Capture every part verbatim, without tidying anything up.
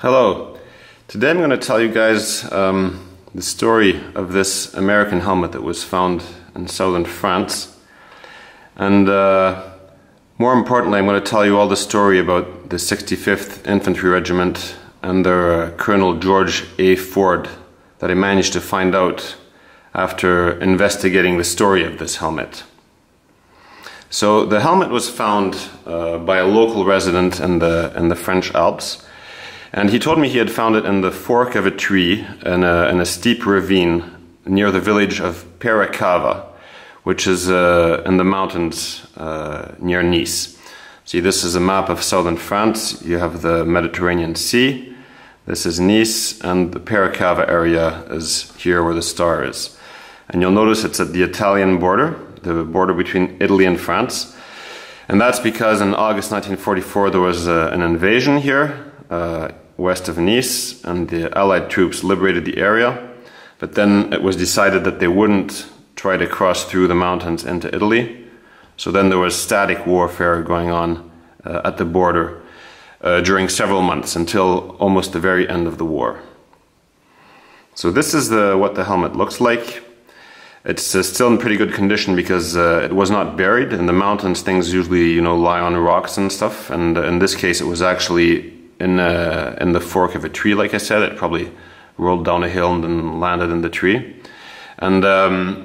Hello. Today I'm going to tell you guys um, the story of this American helmet that was found in southern France. And uh, more importantly, I'm going to tell you all the story about the sixty-fifth Infantry Regiment and their uh, Colonel George A. Ford that I managed to find out after investigating the story of this helmet. So the helmet was found uh, by a local resident in the, in the French Alps. And he told me he had found it in the fork of a tree in a, in a steep ravine near the village of Peira Cava, which is uh, in the mountains uh, near Nice. See, this is a map of southern France. You have the Mediterranean Sea. This is Nice, and the Peira Cava area is here where the star is. And you'll notice it's at the Italian border, the border between Italy and France. And that's because in August nineteen forty-four there was uh, an invasion here. Uh, west of Nice, and the Allied troops liberated the area, but then it was decided that they wouldn't try to cross through the mountains into Italy. So then there was static warfare going on uh, at the border uh, during several months until almost the very end of the war. So this is the, what the helmet looks like. It's uh, still in pretty good condition because uh, it was not buried. In the mountains things usually, you know, lie on rocks and stuff, and uh, in this case it was actually In, a, in the fork of a tree, like I said. It probably rolled down a hill and then landed in the tree. And um,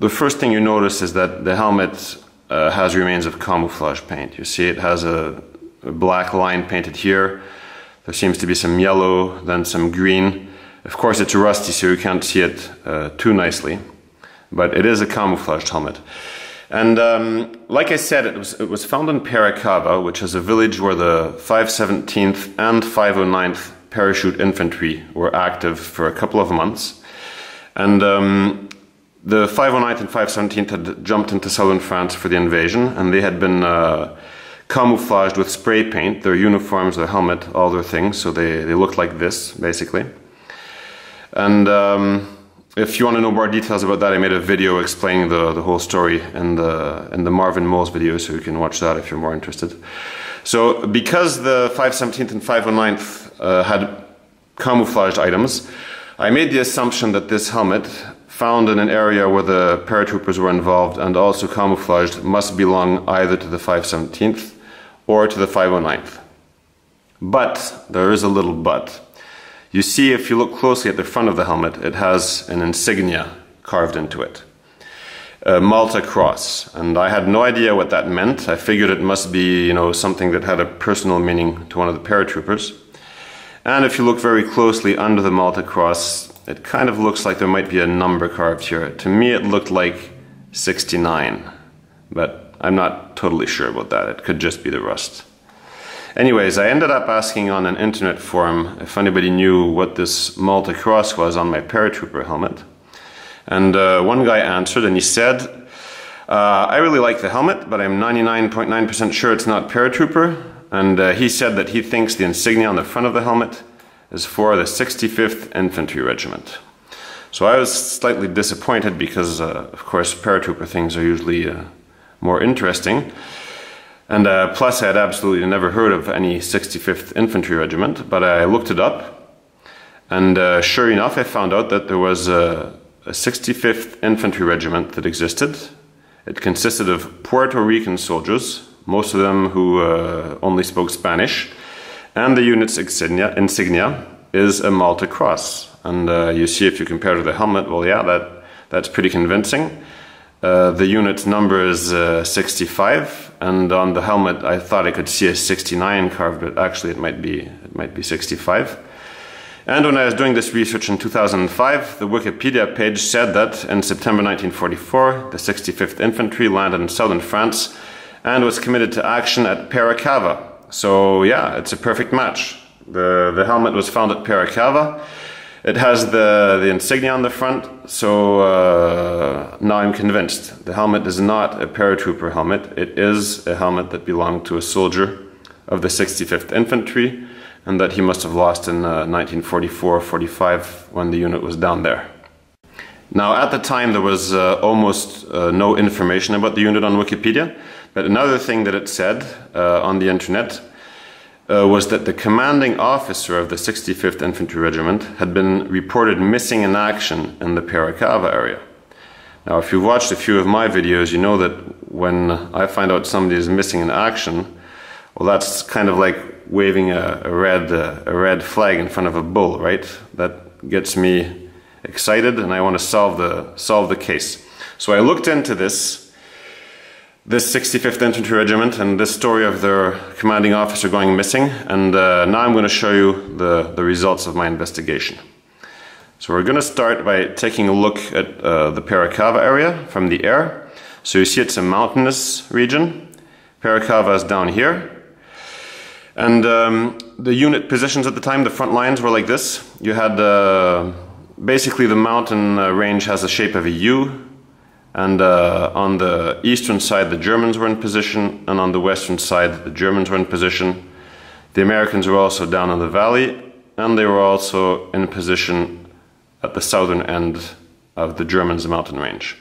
the first thing you notice is that the helmet uh, has remains of camouflage paint. You see it has a, a black line painted here. There seems to be some yellow, then some green. Of course it's rusty, so you can't see it uh, too nicely, but it is a camouflaged helmet. And um, like I said, it was, it was found in Peira Cava, which is a village where the five seventeenth and five oh ninth Parachute Infantry were active for a couple of months. And um, the five oh ninth and five seventeenth had jumped into southern France for the invasion, and they had been uh, camouflaged with spray paint, their uniforms, their helmet, all their things, so they, they looked like this, basically. And Um, if you want to know more details about that, I made a video explaining the, the whole story in the, in the Marvin Molles video, so you can watch that if you're more interested. So, because the five seventeenth and five oh ninth uh, had camouflaged items, I made the assumption that this helmet, found in an area where the paratroopers were involved and also camouflaged, must belong either to the five seventeenth or to the five oh ninth. But, there is a little but. You see, if you look closely at the front of the helmet, it has an insignia carved into it. A Malta cross. And I had no idea what that meant. I figured it must be, you know, something that had a personal meaning to one of the paratroopers. And if you look very closely under the Malta cross, it kind of looks like there might be a number carved here. To me it looked like sixty-nine. But I'm not totally sure about that. It could just be the rust. Anyways, I ended up asking on an internet forum if anybody knew what this Malta Cross was on my paratrooper helmet. And uh, one guy answered and he said, uh, I really like the helmet, but I'm ninety-nine point nine percent sure it's not paratrooper. And uh, he said that he thinks the insignia on the front of the helmet is for the sixty-fifth Infantry Regiment. So I was slightly disappointed because, uh, of course, paratrooper things are usually uh, more interesting. And uh, plus I had absolutely never heard of any sixty-fifth Infantry Regiment, but I looked it up, and uh, sure enough I found out that there was a, a sixty-fifth Infantry Regiment that existed. It consisted of Puerto Rican soldiers, most of them who uh, only spoke Spanish, and the unit's insignia, insignia is a Malta Cross. And uh, you see, if you compare to the helmet, well yeah, that, that's pretty convincing. Uh, the unit's number is uh, sixty-five, and on the helmet I thought I could see a sixty-nine carved, but actually it might be it might be sixty-five. And when I was doing this research in two thousand five, the Wikipedia page said that in September nineteen forty-four, the sixty-fifth Infantry landed in southern France and was committed to action at Peira Cava. So yeah, it's a perfect match. The, the helmet was found at Peira Cava. It has the, the insignia on the front, so uh, now I'm convinced. The helmet is not a paratrooper helmet. It is a helmet that belonged to a soldier of the sixty-fifth Infantry, and that he must have lost in uh, nineteen forty-four forty-five when the unit was down there. Now, at the time there was uh, almost uh, no information about the unit on Wikipedia, but another thing that it said uh, on the internet uh, was that the commanding officer of the sixty-fifth Infantry Regiment had been reported missing in action in the Peira Cava area. Now, if you've watched a few of my videos, you know that when I find out somebody is missing in action, well, that's kind of like waving a, a red uh, a red flag in front of a bull, right? That gets me excited, and I want to solve the solve the case. So I looked into this this sixty-fifth Infantry Regiment and this story of their commanding officer going missing, and uh, now I'm going to show you the the results of my investigation. So we're going to start by taking a look at uh, the Peira Cava area from the air. So you see it's a mountainous region. Peira Cava is down here. And um, the unit positions at the time, the front lines were like this. You had uh, basically the mountain uh, range has the shape of a U, and uh, on the eastern side the Germans were in position, and on the western side the Germans were in position. The Americans were also down in the valley, and they were also in position at the southern end of the Germans' mountain range.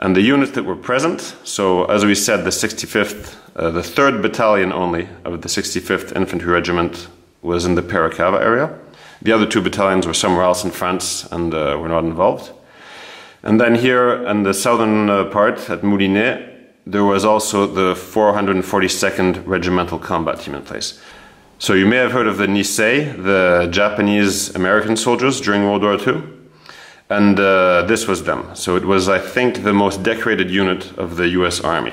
And the units that were present, so as we said, the sixty-fifth, uh, the third battalion only of the sixty-fifth Infantry Regiment was in the Peira Cava area. The other two battalions were somewhere else in France and uh, were not involved. And then here in the southern uh, part at Moulinet, there was also the four hundred forty-second Regimental Combat Team in place. So you may have heard of the Nisei, the Japanese-American soldiers during World War Two. And uh, this was them. So it was, I think, the most decorated unit of the U S Army.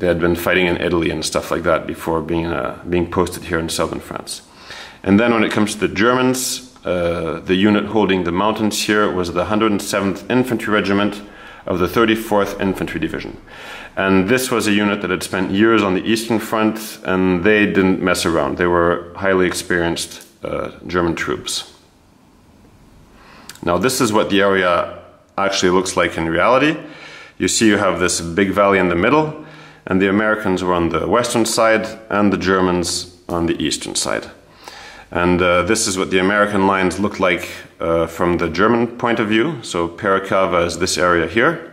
They had been fighting in Italy and stuff like that before being, uh, being posted here in southern France. And then when it comes to the Germans, uh, the unit holding the mountains here was the one hundred seventh Infantry Regiment of the thirty-fourth Infantry Division. And this was a unit that had spent years on the Eastern Front, and they didn't mess around. They were highly experienced uh, German troops. Now this is what the area actually looks like in reality. You see you have this big valley in the middle, and the Americans were on the western side and the Germans on the eastern side. And uh, this is what the American lines look like uh, from the German point of view. So Peira Cava is this area here.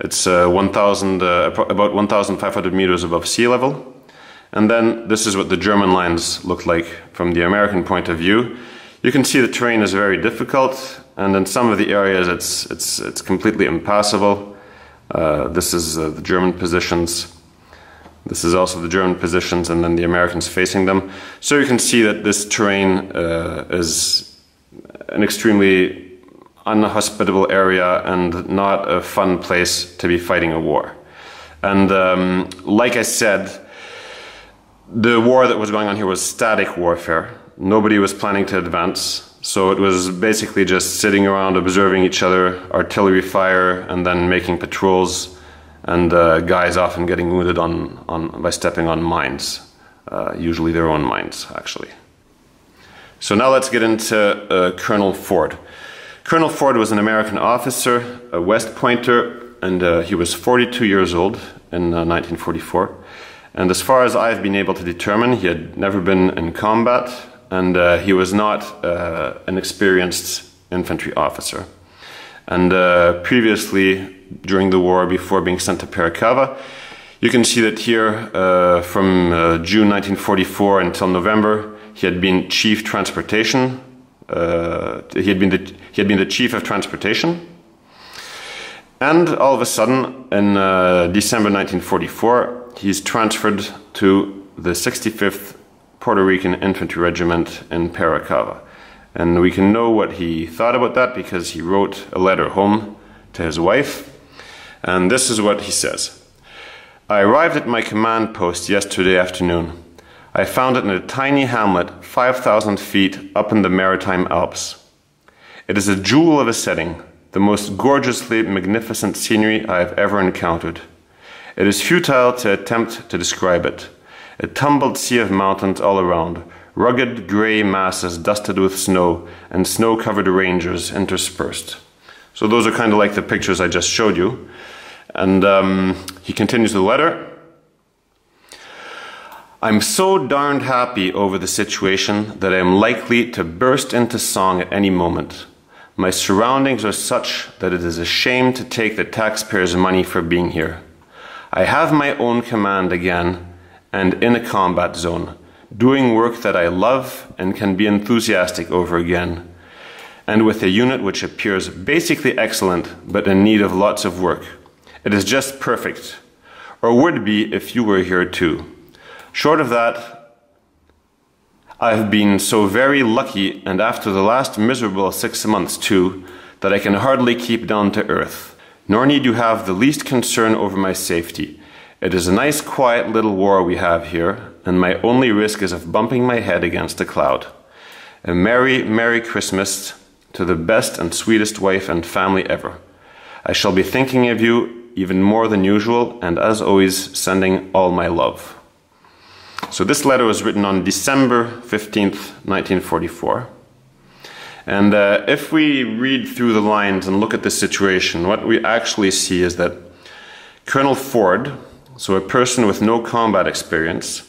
It's uh, one thousand, uh, about one thousand five hundred meters above sea level. And then this is what the German lines look like from the American point of view. You can see the terrain is very difficult, and in some of the areas it's, it's, it's completely impassable. Uh, this is uh, the German positions. This is also the German positions, and then the Americans facing them. So you can see that this terrain uh, is an extremely inhospitable area and not a fun place to be fighting a war. And um, like I said, the war that was going on here was static warfare. Nobody was planning to advance, so it was basically just sitting around observing each other, artillery fire, and then making patrols, and uh, guys often getting wounded on, on, by stepping on mines, uh, usually their own mines, actually. So now let's get into uh, Colonel Ford. Colonel Ford was an American officer, a West Pointer, and uh, he was forty-two years old in uh, nineteen forty-four. And as far as I've been able to determine, he had never been in combat, and uh, he was not uh, an experienced infantry officer. And uh, previously, during the war, before being sent to Peira Cava, you can see that here, uh, from uh, June nineteen forty-four until November, he had been chief transportation. Uh, he had been the he had been the chief of transportation. And all of a sudden, in uh, December nineteen forty-four, he's transferred to the sixty-fifth Puerto Rican Infantry Regiment in Peira Cava. And we can know what he thought about that because he wrote a letter home to his wife. And this is what he says. I arrived at my command post yesterday afternoon. I found it in a tiny hamlet five thousand feet up in the Maritime Alps. It is a jewel of a setting, the most gorgeously magnificent scenery I have ever encountered. It is futile to attempt to describe it. A tumbled sea of mountains all around, rugged grey masses dusted with snow, and snow-covered rangers interspersed. So those are kind of like the pictures I just showed you. And um, he continues the letter. I'm so darned happy over the situation that I am likely to burst into song at any moment. My surroundings are such that it is a shame to take the taxpayers' money for being here. I have my own command again, and in a combat zone, doing work that I love and can be enthusiastic over again, and with a unit which appears basically excellent but in need of lots of work. It is just perfect, or would be if you were here too. Short of that, I've been so very lucky, and after the last miserable six months too, that I can hardly keep down to earth. Nor need you have the least concern over my safety. It is a nice quiet little war we have here, and my only risk is of bumping my head against a cloud. A merry, merry Christmas to the best and sweetest wife and family ever. I shall be thinking of you even more than usual, and as always, sending all my love. So this letter was written on December fifteenth, nineteen forty-four. And uh, if we read through the lines and look at the situation, what we actually see is that Colonel Ford, so a person with no combat experience,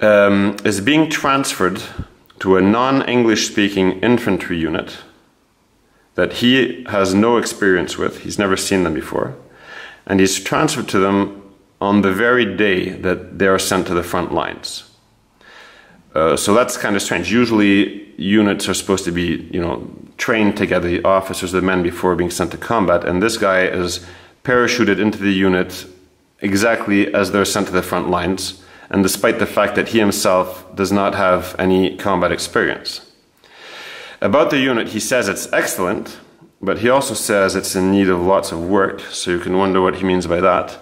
um, is being transferred to a non-English speaking infantry unit that he has no experience with. He's never seen them before. And he's transferred to them on the very day that they are sent to the front lines. Uh, so that's kind of strange. Usually units are supposed to be, you know, trained together, the officers, the men, before being sent to combat, and this guy is parachuted into the unit exactly as they're sent to the front lines, and despite the fact that he himself does not have any combat experience. About the unit, he says it's excellent, but he also says it's in need of lots of work, so you can wonder what he means by that.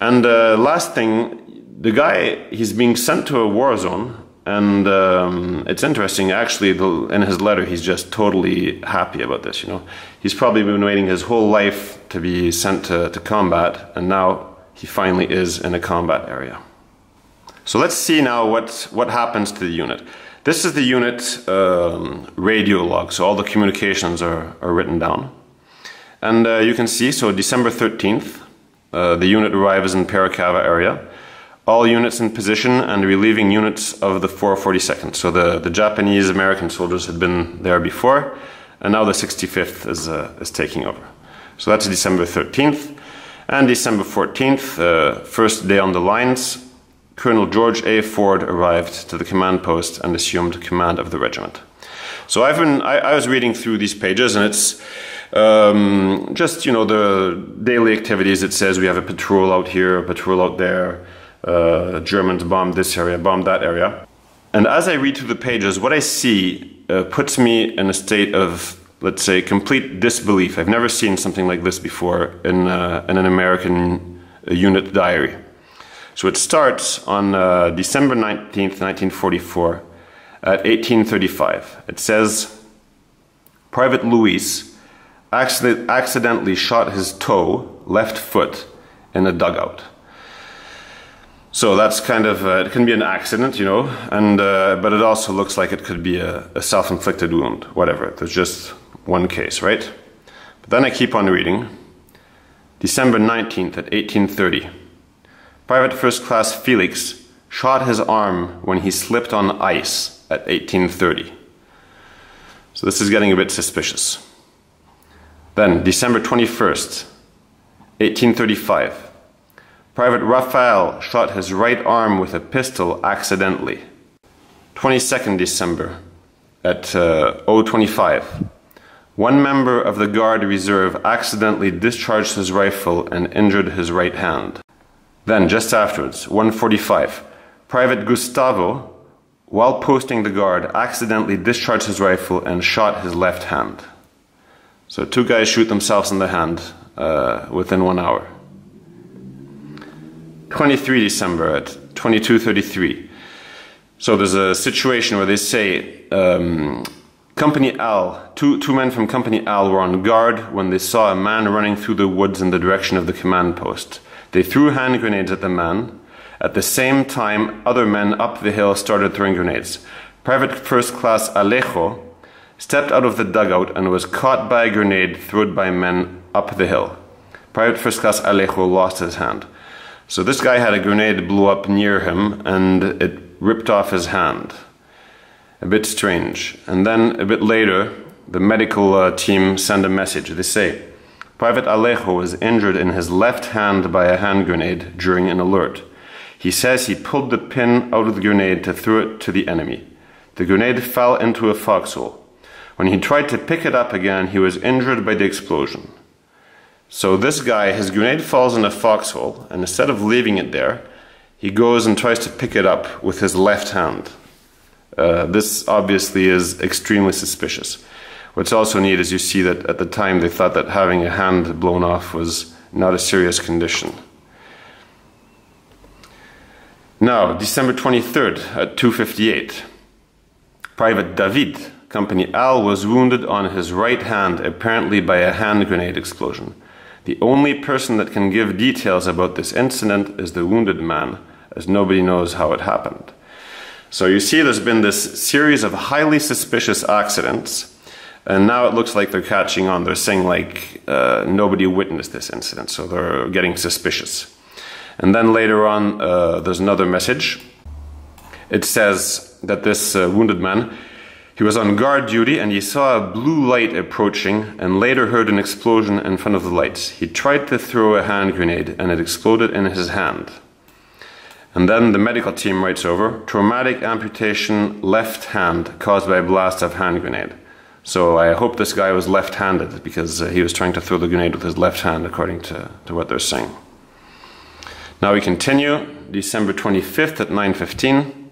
And uh, last thing, the guy, he's being sent to a war zone, and um, it's interesting, actually, the, in his letter, he's just totally happy about this, you know. He's probably been waiting his whole life to be sent to, to combat, and now he finally is in a combat area. So let's see now what, what happens to the unit. This is the unit um, radio log, so all the communications are, are written down. And uh, you can see, so December thirteenth, Uh, the unit arrives in Peira Cava area. All units in position and relieving units of the four forty-second. So the, the Japanese-American soldiers had been there before, and now the sixty-fifth is, uh, is taking over. So that's December thirteenth. And December fourteenth, uh, first day on the lines, Colonel George A. Ford arrived to the command post and assumed command of the regiment. So I've been, I, I was reading through these pages, and it's Um, just, you know, the daily activities. It says we have a patrol out here, a patrol out there, uh, Germans bombed this area, bombed that area. And as I read through the pages, what I see uh, puts me in a state of, let's say, complete disbelief. I've never seen something like this before in, uh, in an American unit diary. So it starts on uh, December nineteenth, nineteen forty-four at eighteen thirty-five. It says, Private Luis accidentally shot his toe, left foot, in a dugout. So that's kind of, uh, it can be an accident, you know, and uh, but it also looks like it could be a, a self-inflicted wound, whatever. There's just one case, right? But then I keep on reading. December nineteenth at eighteen thirty. Private First Class Felix shot his arm when he slipped on ice at eighteen thirty. So this is getting a bit suspicious. Then, December twenty-first, eighteen thirty-five. Private Raphael shot his right arm with a pistol accidentally. twenty-second December at uh, oh twenty-five. One member of the Guard Reserve accidentally discharged his rifle and injured his right hand. Then, just afterwards, one forty-five. Private Gustavo, while posting the guard, accidentally discharged his rifle and shot his left hand. So two guys shoot themselves in the hand uh, within one hour. twenty-third December at twenty-two thirty-three. So there's a situation where they say um, Company Al, two, two men from Company Al were on guard when they saw a man running through the woods in the direction of the command post. They threw hand grenades at the man. At the same time, other men up the hill started throwing grenades. Private First Class Alejo stepped out of the dugout and was caught by a grenade thrown by men up the hill. Private First Class Alejo lost his hand. So this guy had a grenade blew up near him and it ripped off his hand. A bit strange. And then a bit later, the medical uh, team send a message. They say, Private Alejo was injured in his left hand by a hand grenade during an alert. He says he pulled the pin out of the grenade to throw it to the enemy. The grenade fell into a foxhole. When he tried to pick it up again, he was injured by the explosion. So this guy, his grenade falls in a foxhole, and instead of leaving it there, he goes and tries to pick it up with his left hand. Uh, this obviously is extremely suspicious. What's also neat is you see that at the time they thought that having a hand blown off was not a serious condition. Now, December twenty-third at two fifty-eight, Private David, Company Al, was wounded on his right hand, apparently by a hand grenade explosion. The only person that can give details about this incident is the wounded man, as nobody knows how it happened. So you see there's been this series of highly suspicious accidents, and now it looks like they're catching on. They're saying, like, uh, nobody witnessed this incident, so they're getting suspicious. And then later on, uh, there's another message. It says that this uh, wounded man, he was on guard duty and he saw a blue light approaching and later heard an explosion in front of the lights. He tried to throw a hand grenade and it exploded in his hand. And then the medical team writes over, traumatic amputation left hand caused by a blast of hand grenade. So I hope this guy was left-handed because uh, he was trying to throw the grenade with his left hand according to, to what they're saying. Now we continue, December twenty-fifth at nine fifteen.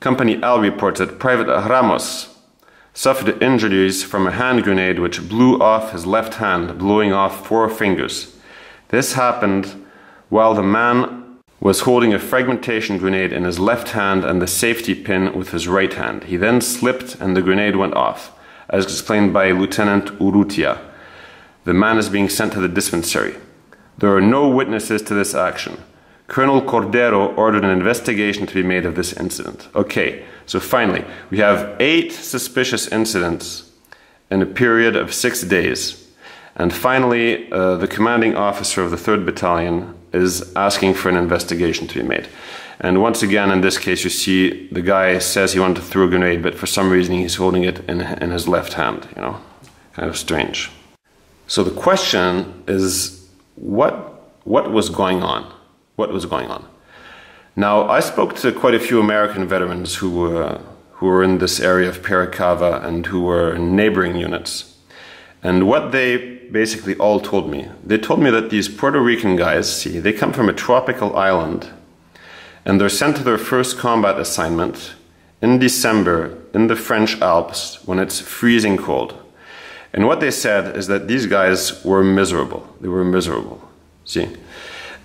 Company L reports that Private Ramos suffered injuries from a hand grenade which blew off his left hand, blowing off four fingers. This happened while the man was holding a fragmentation grenade in his left hand and the safety pin with his right hand. He then slipped and the grenade went off, as explained by Lieutenant Urrutia. The man is being sent to the dispensary. There are no witnesses to this action. Colonel Cordero ordered an investigation to be made of this incident. Okay, so finally, we have eight suspicious incidents in a period of six days. And finally, uh, the commanding officer of the third Battalion is asking for an investigation to be made. And once again, in this case, you see the guy says he wanted to throw a grenade, but for some reason he's holding it in, in his left hand, you know, kind of strange. So the question is, what, what was going on? What was going on? Now, I spoke to quite a few American veterans who were, who were in this area of Peira Cava and who were in neighboring units. And what they basically all told me, they told me that these Puerto Rican guys, see, they come from a tropical island and they're sent to their first combat assignment in December in the French Alps when it's freezing cold. And what they said is that these guys were miserable. They were miserable, see?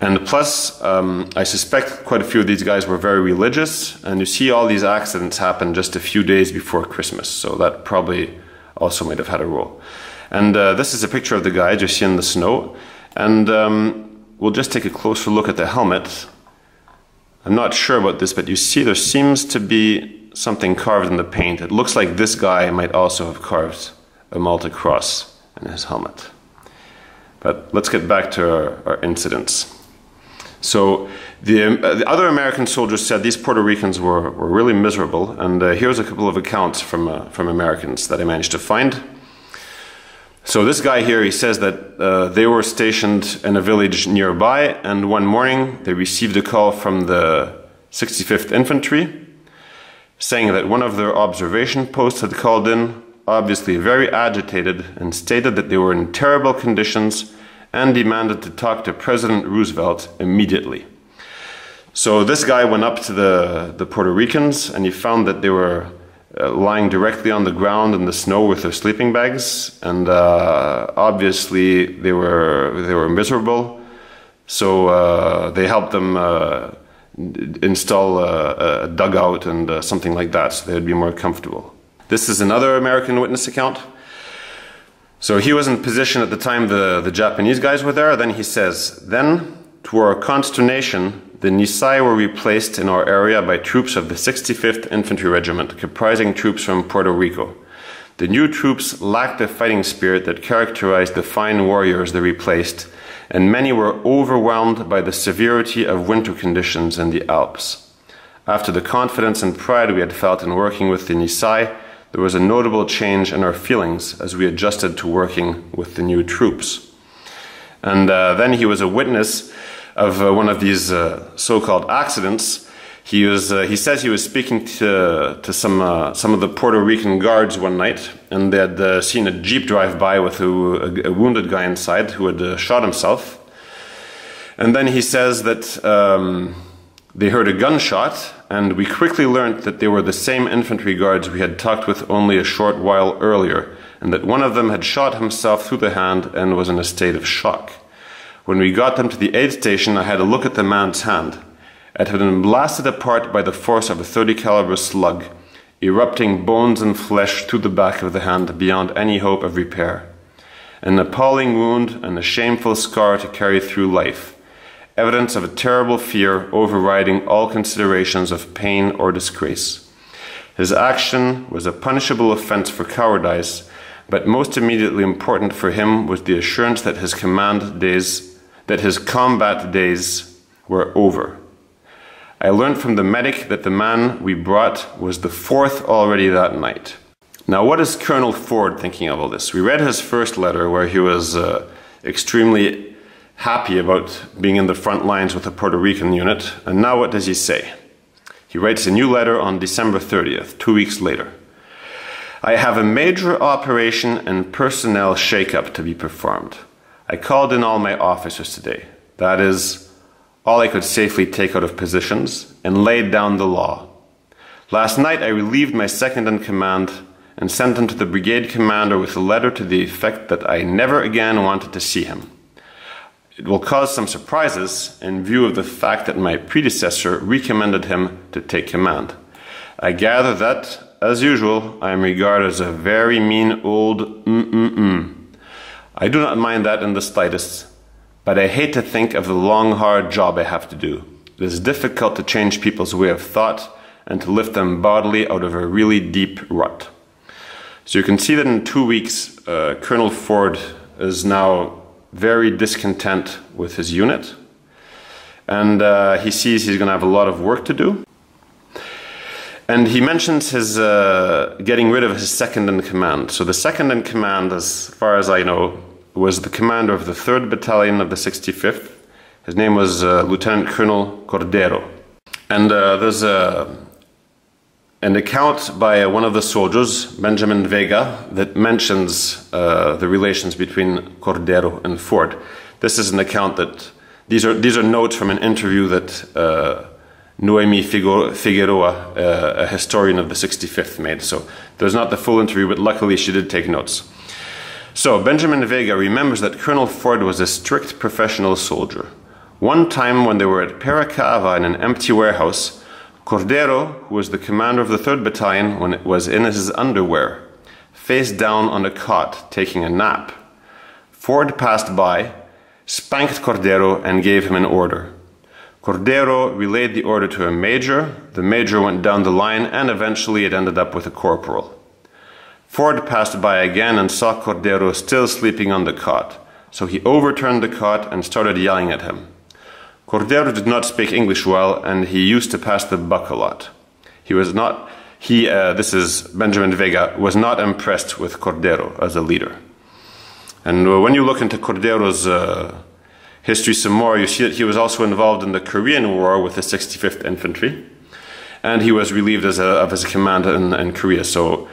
And plus, um, I suspect quite a few of these guys were very religious, and you see all these accidents happen just a few days before Christmas, so that probably also might have had a role. And uh, this is a picture of the guy just in the snow, and um, we'll just take a closer look at the helmet. I'm not sure about this, but you see there seems to be something carved in the paint. It looks like this guy might also have carved a Malta cross in his helmet. But let's get back to our, our incidents. So the, uh, the other American soldiers said these Puerto Ricans were, were really miserable, and uh, here's a couple of accounts from, uh, from Americans that I managed to find. So this guy here, he says that uh, they were stationed in a village nearby, and one morning they received a call from the sixty-fifth Infantry saying that one of their observation posts had called in, obviously very agitated, and stated that they were in terrible conditions and demanded to talk to President Roosevelt immediately. So this guy went up to the, the Puerto Ricans and he found that they were uh, lying directly on the ground in the snow with their sleeping bags, and uh, obviously they were, they were miserable. So uh, they helped them uh, install a, a dugout and uh, something like that so they'd be more comfortable. This is another American witness account. So he was in position at the time the, the Japanese guys were there. Then he says, then, to our consternation, the Nisei were replaced in our area by troops of the sixty-fifth Infantry Regiment, comprising troops from Puerto Rico. The new troops lacked the fighting spirit that characterized the fine warriors they replaced, and many were overwhelmed by the severity of winter conditions in the Alps. After the confidence and pride we had felt in working with the Nisei, there was a notable change in our feelings as we adjusted to working with the new troops. And uh, then he was a witness of uh, one of these uh, so-called accidents. He was, uh, he says he was speaking to, to some, uh, some of the Puerto Rican guards one night, and they had uh, seen a Jeep drive by with a, a wounded guy inside who had uh, shot himself. And then he says that um, they heard a gunshot, and we quickly learned that they were the same infantry guards we had talked with only a short while earlier, and that one of them had shot himself through the hand and was in a state of shock. When we got them to the aid station, I had a look at the man's hand. It had been blasted apart by the force of a thirty caliber slug, erupting bones and flesh through the back of the hand beyond any hope of repair. An appalling wound and a shameful scar to carry through life, evidence of a terrible fear overriding all considerations of pain or disgrace. His action was a punishable offense for cowardice, but most immediately important for him was the assurance that his command days, that his combat days were over. I learned from the medic that the man we brought was the fourth already that night. Now, what is Colonel Ford thinking of all this? We read his first letter where he was uh, extremely happy about being in the front lines with the Puerto Rican unit. And now what does he say? He writes a new letter on December thirtieth, two weeks later. I have a major operation and personnel shakeup to be performed. I called in all my officers today. That is, all I could safely take out of positions, and laid down the law. Last night I relieved my second in command and sent him to the brigade commander with a letter to the effect that I never again wanted to see him. It will cause some surprises in view of the fact that my predecessor recommended him to take command. I gather that, as usual, I am regarded as a very mean old mm-mm-mm. I do not mind that in the slightest. But I hate to think of the long, hard job I have to do. It is difficult to change people's way of thought and to lift them bodily out of a really deep rut. So you can see that in two weeks, uh, Colonel Ford is now very discontent with his unit. And uh, he sees he's going to have a lot of work to do. And he mentions his uh, getting rid of his second in command. So the second in command, as far as I know, was the commander of the third Battalion of the sixty-fifth. His name was uh, Lieutenant Colonel Cordero. And uh, there's a, an account by one of the soldiers, Benjamin Vega, that mentions uh, the relations between Cordero and Ford. This is an account that, these are, these are notes from an interview that uh, Noemi Figueroa, uh, a historian of the sixty-fifth, made. So there's not the full interview, but luckily she did take notes. So, Benjamin Vega remembers that Colonel Ford was a strict professional soldier. One time when they were at Peira Cava in an empty warehouse, Cordero, who was the commander of the third Battalion when it was in his underwear, face down on a cot, taking a nap. Ford passed by, spanked Cordero, and gave him an order. Cordero relayed the order to a major, the major went down the line, and eventually it ended up with a corporal. Ford passed by again and saw Cordero still sleeping on the cot, so he overturned the cot and started yelling at him. Cordero did not speak English well, and he used to pass the buck a lot. He was not, he, uh, this is Benjamin Vega, was not impressed with Cordero as a leader. And when you look into Cordero's uh, history some more, you see that he was also involved in the Korean War with the sixty-fifth Infantry, and he was relieved as a, of his command in, in Korea. So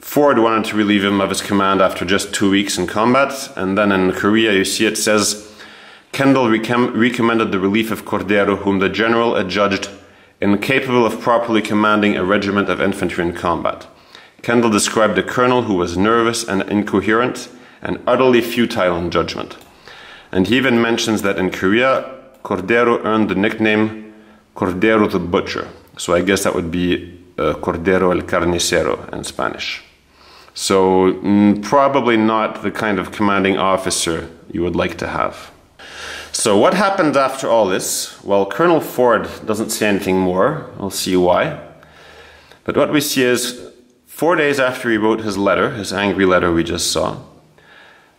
Ford wanted to relieve him of his command after just two weeks in combat, and then in Korea you see it says, Kendall recommended the relief of Cordero, whom the general adjudged incapable of properly commanding a regiment of infantry in combat. Kendall described a colonel who was nervous and incoherent and utterly futile in judgment. And he even mentions that in Korea, Cordero earned the nickname Cordero the Butcher. So I guess that would be uh, Cordero el Carnicero in Spanish. So probably not the kind of commanding officer you would like to have. So what happened after all this? Well, Colonel Ford doesn't say anything more. I'll see why. But what we see is four days after he wrote his letter, his angry letter we just saw,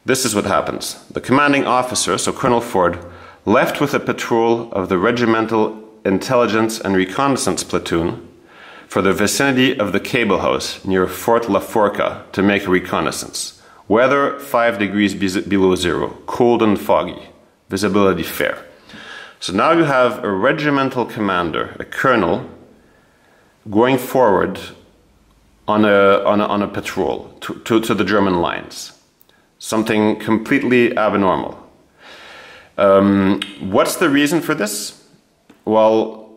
this is what happens. The commanding officer, so Colonel Ford, left with a patrol of the Regimental Intelligence and Reconnaissance Platoon for the vicinity of the cable house near Fort La Forca to make a reconnaissance. Weather five degrees below zero, cold and foggy, visibility fair. So now you have a regimental commander, a colonel, going forward on a, on a, on a patrol to, to, to the German lines. Something completely abnormal. Um, what's the reason for this? Well,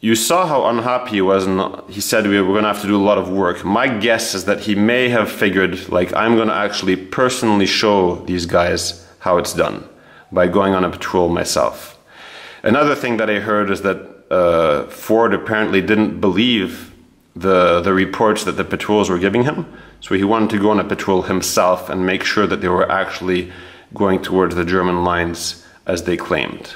you saw how unhappy he was, and he said we were going to have to do a lot of work. My guess is that he may have figured, like, I'm going to actually personally show these guys how it's done by going on a patrol myself. Another thing that I heard is that uh, Ford apparently didn't believe the, the reports that the patrols were giving him, so he wanted to go on a patrol himself and make sure that they were actually going towards the German lines as they claimed.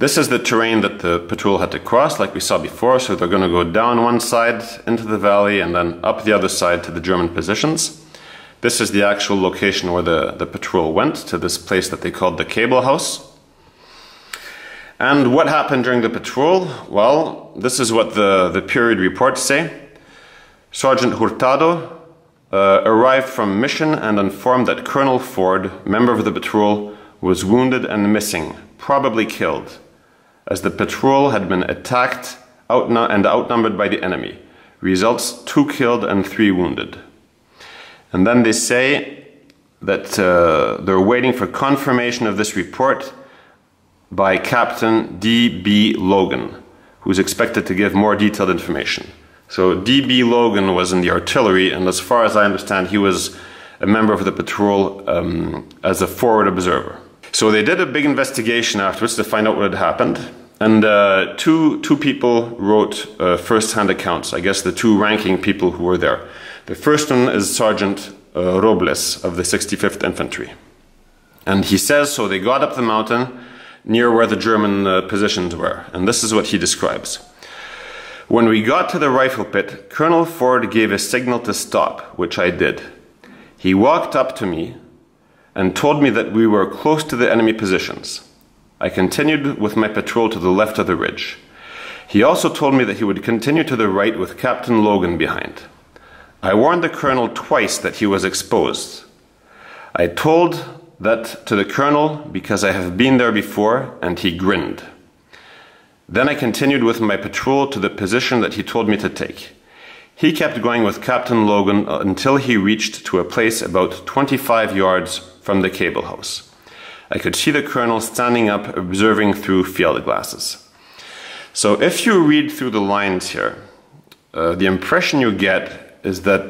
This is the terrain that the patrol had to cross, like we saw before, so they're going to go down one side into the valley and then up the other side to the German positions. This is the actual location where the, the patrol went, to this place that they called the Cable House. And what happened during the patrol? Well, this is what the, the period reports say. Sergeant Hurtado Uh, arrived from mission and informed that Colonel Ford, member of the patrol, was wounded and missing, probably killed, as the patrol had been attacked outnum- and outnumbered by the enemy. Results, two killed and three wounded. And then they say that uh, they're waiting for confirmation of this report by Captain D B Logan, who's expected to give more detailed information. So D B Logan was in the artillery, and as far as I understand, he was a member of the patrol um, as a forward observer. So they did a big investigation afterwards to find out what had happened, and uh, two, two people wrote uh, first-hand accounts, I guess the two ranking people who were there. The first one is Sergeant uh, Robles of the sixty-fifth Infantry. And he says, so they got up the mountain near where the German uh, positions were, and this is what he describes. When we got to the rifle pit, Colonel Ford gave a signal to stop, which I did. He walked up to me and told me that we were close to the enemy positions. I continued with my patrol to the left of the ridge. He also told me that he would continue to the right with Captain Logan behind. I warned the colonel twice that he was exposed. I told that to the colonel because I have been there before, and he grinned. Then I continued with my patrol to the position that he told me to take. He kept going with Captain Logan until he reached to a place about twenty-five yards from the cable house. I could see the colonel standing up, observing through field glasses. So if you read through the lines here, uh, the impression you get is that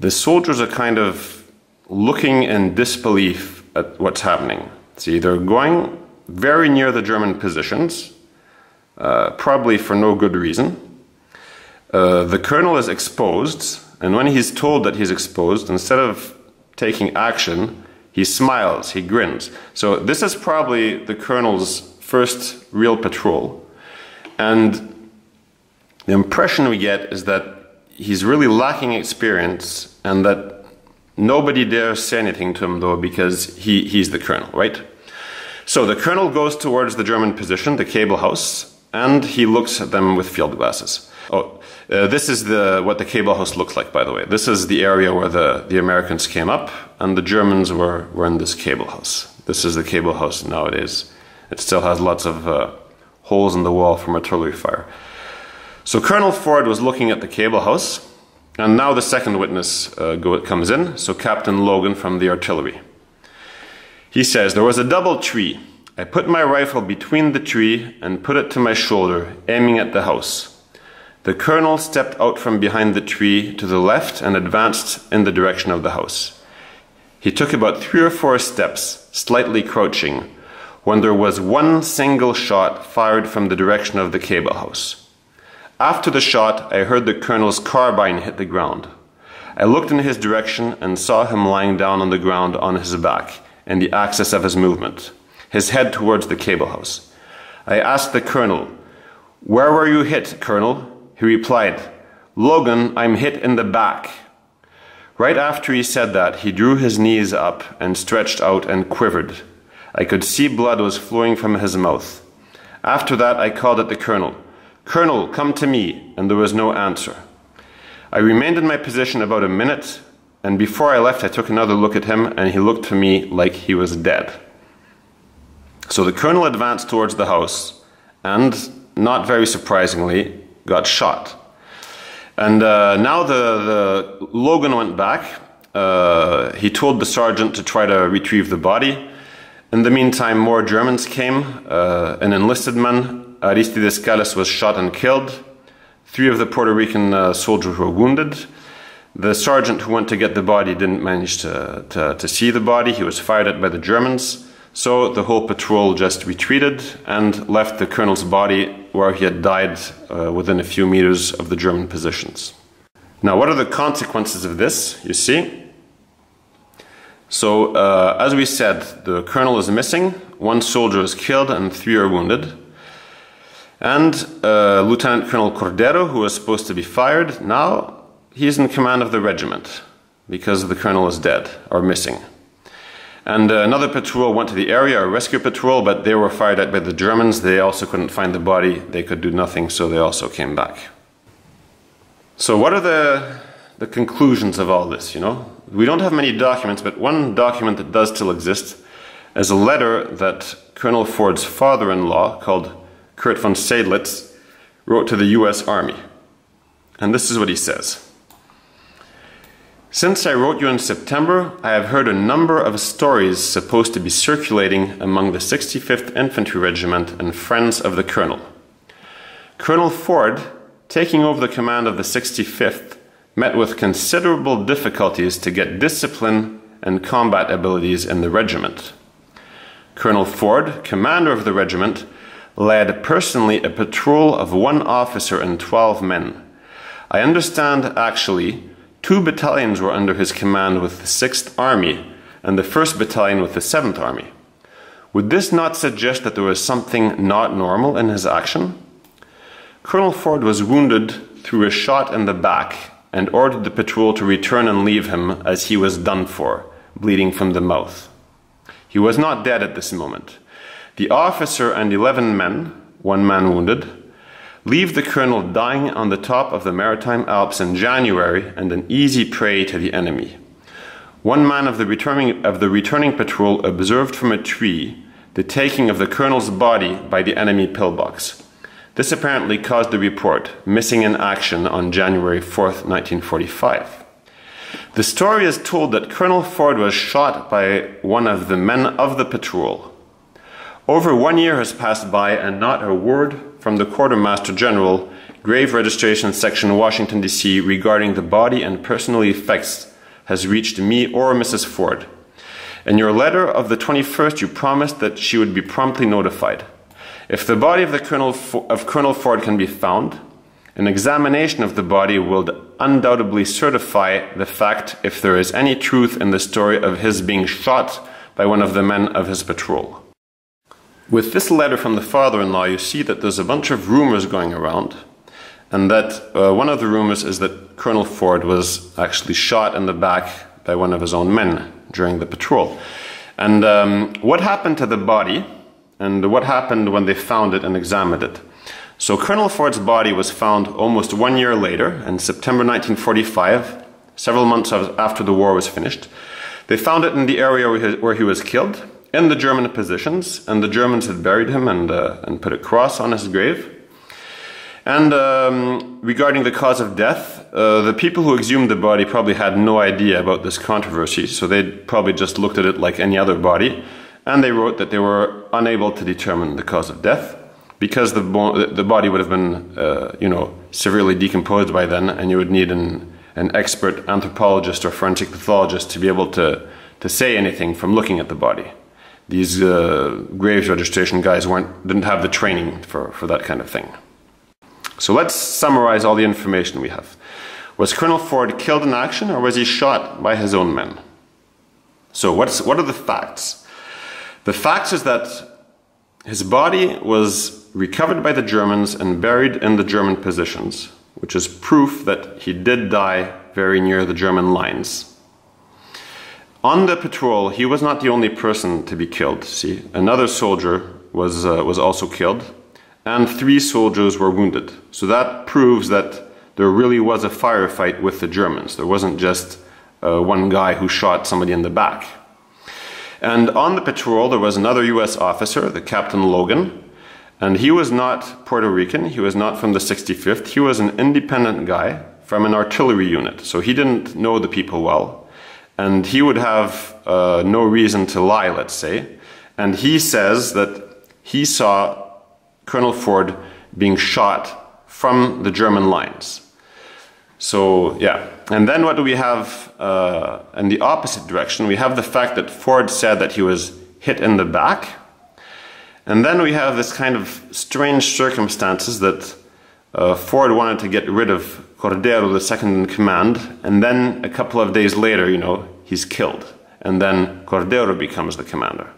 the soldiers are kind of looking in disbelief at what's happening. See, they're going very near the German positions, Uh, probably for no good reason. Uh, the colonel is exposed, and when he's told that he's exposed, instead of taking action, he smiles, he grins. So this is probably the colonel's first real patrol, and the impression we get is that he's really lacking experience, and that nobody dares say anything to him, though, because he, he's the colonel, right? So the colonel goes towards the German position, the cable house, and he looks at them with field glasses. Oh, uh, this is the what the cable house looked like, by the way. This is the area where the, the Americans came up, and the Germans were, were in this cable house. This is the cable house nowadays. It still has lots of uh, holes in the wall from artillery fire. So Colonel Ford was looking at the cable house, and now the second witness uh, go, comes in, so Captain Logan from the artillery. He says, there was a double tree. I put my rifle between the tree and put it to my shoulder, aiming at the house. The colonel stepped out from behind the tree to the left and advanced in the direction of the house. He took about three or four steps, slightly crouching, when there was one single shot fired from the direction of the cable house. After the shot, I heard the colonel's carbine hit the ground. I looked in his direction and saw him lying down on the ground on his back, in the axis of his movement, his head towards the cable house. I asked the colonel, "Where were you hit, Colonel?" He replied, "Logan, I'm hit in the back." Right after he said that, he drew his knees up and stretched out and quivered. I could see blood was flowing from his mouth. After that, I called at the colonel, "Colonel, come to me," and there was no answer. I remained in my position about a minute, and before I left, I took another look at him, and he looked to me like he was dead. So the colonel advanced towards the house and, not very surprisingly, got shot. And uh, now the, the Logan went back. Uh, he told the sergeant to try to retrieve the body. In the meantime, more Germans came. Uh, an enlisted man, Aristides Cales, was shot and killed. Three of the Puerto Rican uh, soldiers were wounded. The sergeant who went to get the body didn't manage to, to, to see the body. He was fired at by the Germans. So the whole patrol just retreated and left the colonel's body where he had died uh, within a few meters of the German positions. Now, what are the consequences of this, you see? So, uh, as we said, the colonel is missing, one soldier is killed and three are wounded. And uh, Lieutenant Colonel Cordero, who was supposed to be fired, now he's in command of the regiment because the colonel is dead or missing. And uh, another patrol went to the area, a rescue patrol, but they were fired at by the Germans. They also couldn't find the body. They could do nothing, so they also came back. So what are the, the conclusions of all this, you know? We don't have many documents, but one document that does still exist is a letter that Colonel Ford's father-in-law, called Kurt von Seydlitz, wrote to the U S Army. And this is what he says. Since I wrote you in September, I have heard a number of stories supposed to be circulating among the sixty-fifth Infantry Regiment and friends of the colonel. Colonel Ford, taking over the command of the sixty-fifth, met with considerable difficulties to get discipline and combat abilities in the regiment. Colonel Ford, commander of the regiment, led personally a patrol of one officer and twelve men. I understand, actually, two battalions were under his command with the sixth Army and the first Battalion with the seventh Army. Would this not suggest that there was something not normal in his action? Colonel Ford was wounded through a shot in the back and ordered the patrol to return and leave him as he was done for, bleeding from the mouth. He was not dead at this moment. The officer and eleven men, one man wounded, leave the colonel dying on the top of the Maritime Alps in January and an easy prey to the enemy. One man of the returning, of the returning patrol observed from a tree the taking of the colonel's body by the enemy pillbox. This apparently caused the report, missing in action on January fourth, nineteen forty-five. The story is told that Colonel Ford was shot by one of the men of the patrol. Over one year has passed by and not a word from the Quartermaster General, Grave Registration Section, Washington, D C, regarding the body and personal effects has reached me or Missus Ford. In your letter of the twenty-first, you promised that she would be promptly notified. If the body of, the Colonel, of Colonel Ford can be found, an examination of the body will undoubtedly certify the fact if there is any truth in the story of his being shot by one of the men of his patrol. With this letter from the father-in-law, you see that there's a bunch of rumors going around, and that uh, one of the rumors is that Colonel Ford was actually shot in the back by one of his own men during the patrol. And um, what happened to the body, and what happened when they found it and examined it? So Colonel Ford's body was found almost one year later, in September nineteen forty-five, several months after the war was finished. They found it in the area where he was killed, in the German positions, and the Germans had buried him and, uh, and put a cross on his grave. And um, regarding the cause of death, uh, the people who exhumed the body probably had no idea about this controversy, so they probably just looked at it like any other body, and they wrote that they were unable to determine the cause of death, because the, bo the body would have been uh, you know, severely decomposed by then, and you would need an, an expert anthropologist or forensic pathologist to be able to, to say anything from looking at the body. These uh, graves registration guys weren't, didn't have the training for, for that kind of thing. So let's summarize all the information we have. Was Colonel Ford killed in action, or was he shot by his own men? So what's, what are the facts? The facts is that his body was recovered by the Germans and buried in the German positions, which is proof that he did die very near the German lines. On the patrol, he was not the only person to be killed, see. Another soldier was, uh, was also killed, and three soldiers were wounded. So that proves that there really was a firefight with the Germans. There wasn't just uh, one guy who shot somebody in the back. And on the patrol there was another U S officer, the Captain Logan, and he was not Puerto Rican, he was not from the sixty-fifth, he was an independent guy from an artillery unit, so he didn't know the people well, and he would have uh, no reason to lie, let's say, and he says that he saw Colonel Ford being shot from the German lines. So, yeah. And then what do we have uh, in the opposite direction? We have the fact that Ford said that he was hit in the back. And then we have this kind of strange circumstances that uh, Ford wanted to get rid of Cordero, the second in command, and then a couple of days later, you know, he's killed. And then Cordero becomes the commander.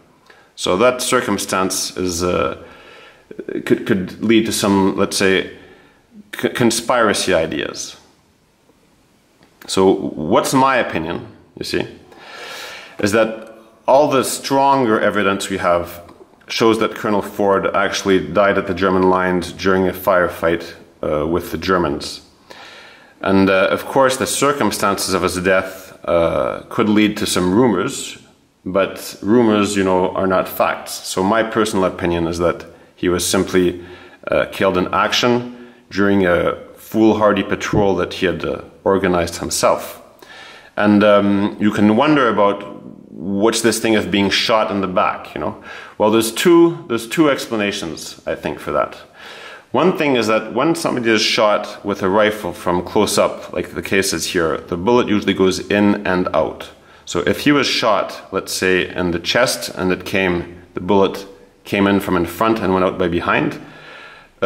So that circumstance is uh, could, could lead to some, let's say, c conspiracy ideas. So what's my opinion, you see, is that all the stronger evidence we have shows that Colonel Ford actually died at the German lines during a firefight uh, with the Germans. And uh, of course the circumstances of his death uh, could lead to some rumors, but rumors, you know, are not facts. So my personal opinion is that he was simply uh, killed in action during a foolhardy patrol that he had uh, organized himself. And um, you can wonder about what's this thing of being shot in the back, you know? Well, there's two, there's two explanations, I think, for that. One thing is that when somebody is shot with a rifle from close up, like the case is here, the bullet usually goes in and out. So if he was shot, let's say, in the chest, and it came, the bullet came in from in front and went out by behind,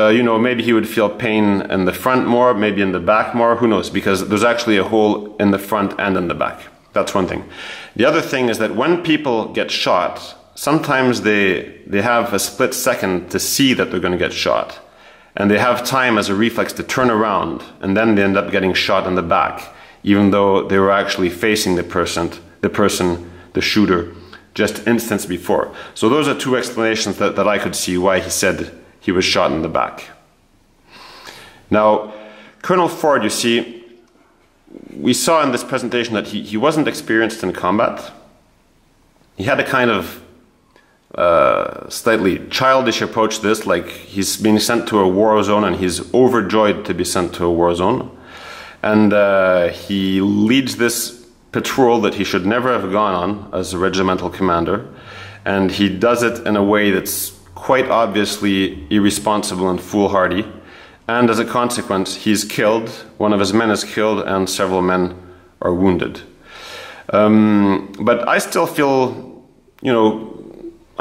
Uh, you know, maybe he would feel pain in the front more, maybe in the back more, who knows, because there's actually a hole in the front and in the back. That's one thing. The other thing is that when people get shot, sometimes they, they have a split second to see that they're going to get shot. And they have time as a reflex to turn around, and then they end up getting shot in the back, even though they were actually facing the person, the person, the shooter, just instants before. So those are two explanations that, that I could see why he said he was shot in the back. Now, Colonel Ford, you see, we saw in this presentation that he, he wasn't experienced in combat. He had a kind of uh, slightly childish approach to this, like he's being sent to a war zone and he's overjoyed to be sent to a war zone. And uh, he leads this patrol that he should never have gone on as a regimental commander. And he does it in a way that's quite obviously irresponsible and foolhardy, and as a consequence he's killed, one of his men is killed, and several men are wounded. Um, but I still feel, you know,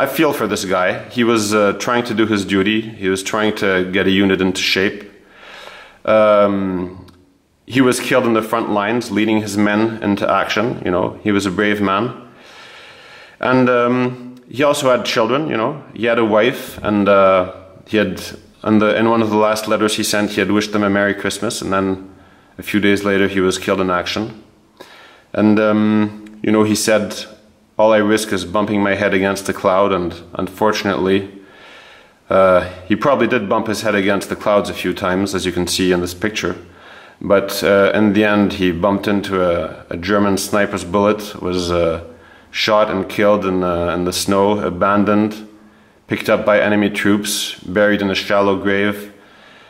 I feel for this guy. He was uh, trying to do his duty, he was trying to get a unit into shape. Um, he was killed in the front lines, leading his men into action, you know, he was a brave man. And um, he also had children, you know, he had a wife, and uh, he had, in, the, in one of the last letters he sent, he had wished them a Merry Christmas, and then a few days later he was killed in action. And, um, you know, he said, all I risk is bumping my head against the cloud, and unfortunately, uh, he probably did bump his head against the clouds a few times, as you can see in this picture, but uh, in the end he bumped into a, a German sniper's bullet, was uh, shot and killed in, uh, in the snow, abandoned, picked up by enemy troops, buried in a shallow grave,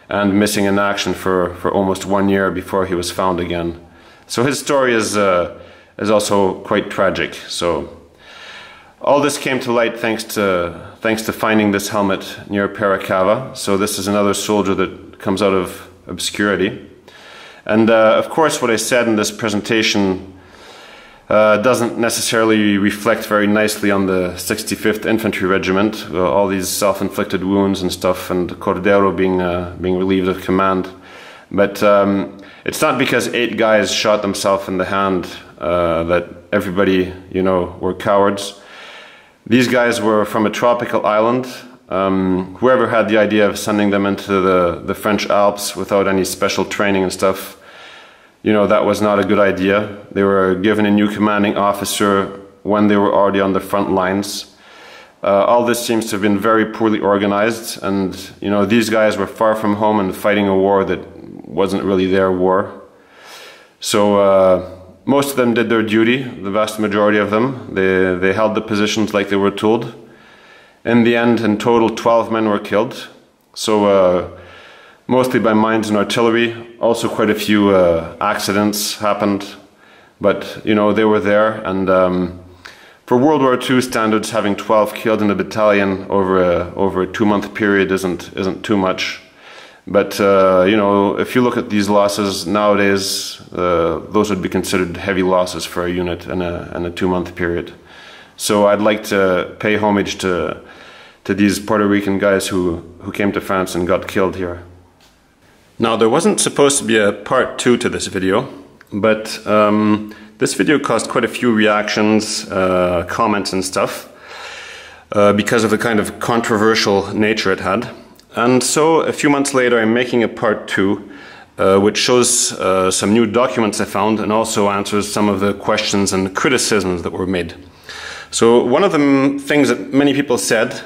and missing in action for, for almost one year before he was found again. So his story is, uh, is also quite tragic. So all this came to light thanks to, thanks to finding this helmet near Peira Cava. So this is another soldier that comes out of obscurity. And uh, of course what I said in this presentation Uh, doesn't necessarily reflect very nicely on the sixty-fifth Infantry Regiment, uh, all these self-inflicted wounds and stuff, and Cordero being, uh, being relieved of command. But um, it's not because eight guys shot themselves in the hand uh, that everybody, you know, were cowards. These guys were from a tropical island. Um, whoever had the idea of sending them into the, the French Alps without any special training and stuff, you know, that was not a good idea. They were given a new commanding officer when they were already on the front lines. Uh, all this seems to have been very poorly organized, and, you know, these guys were far from home and fighting a war that wasn't really their war. So, uh, Most of them did their duty, the vast majority of them. They, they held the positions like they were told. In the end, in total, twelve men were killed. So, uh, mostly by mines and artillery. Also quite a few uh, accidents happened. But, you know, they were there, and um, for World War Two standards, having twelve killed in a battalion over a, over a two-month period isn't, isn't too much. But, uh, you know, if you look at these losses nowadays, uh, those would be considered heavy losses for a unit in a, in a two-month period. So I'd like to pay homage to, to these Puerto Rican guys who, who came to France and got killed here. Now, there wasn't supposed to be a part two to this video, but um, this video caused quite a few reactions, uh, comments and stuff, uh, because of the kind of controversial nature it had. And so a few months later I'm making a part two, uh, which shows uh, some new documents I found and also answers some of the questions and criticisms that were made. So one of the things that many people said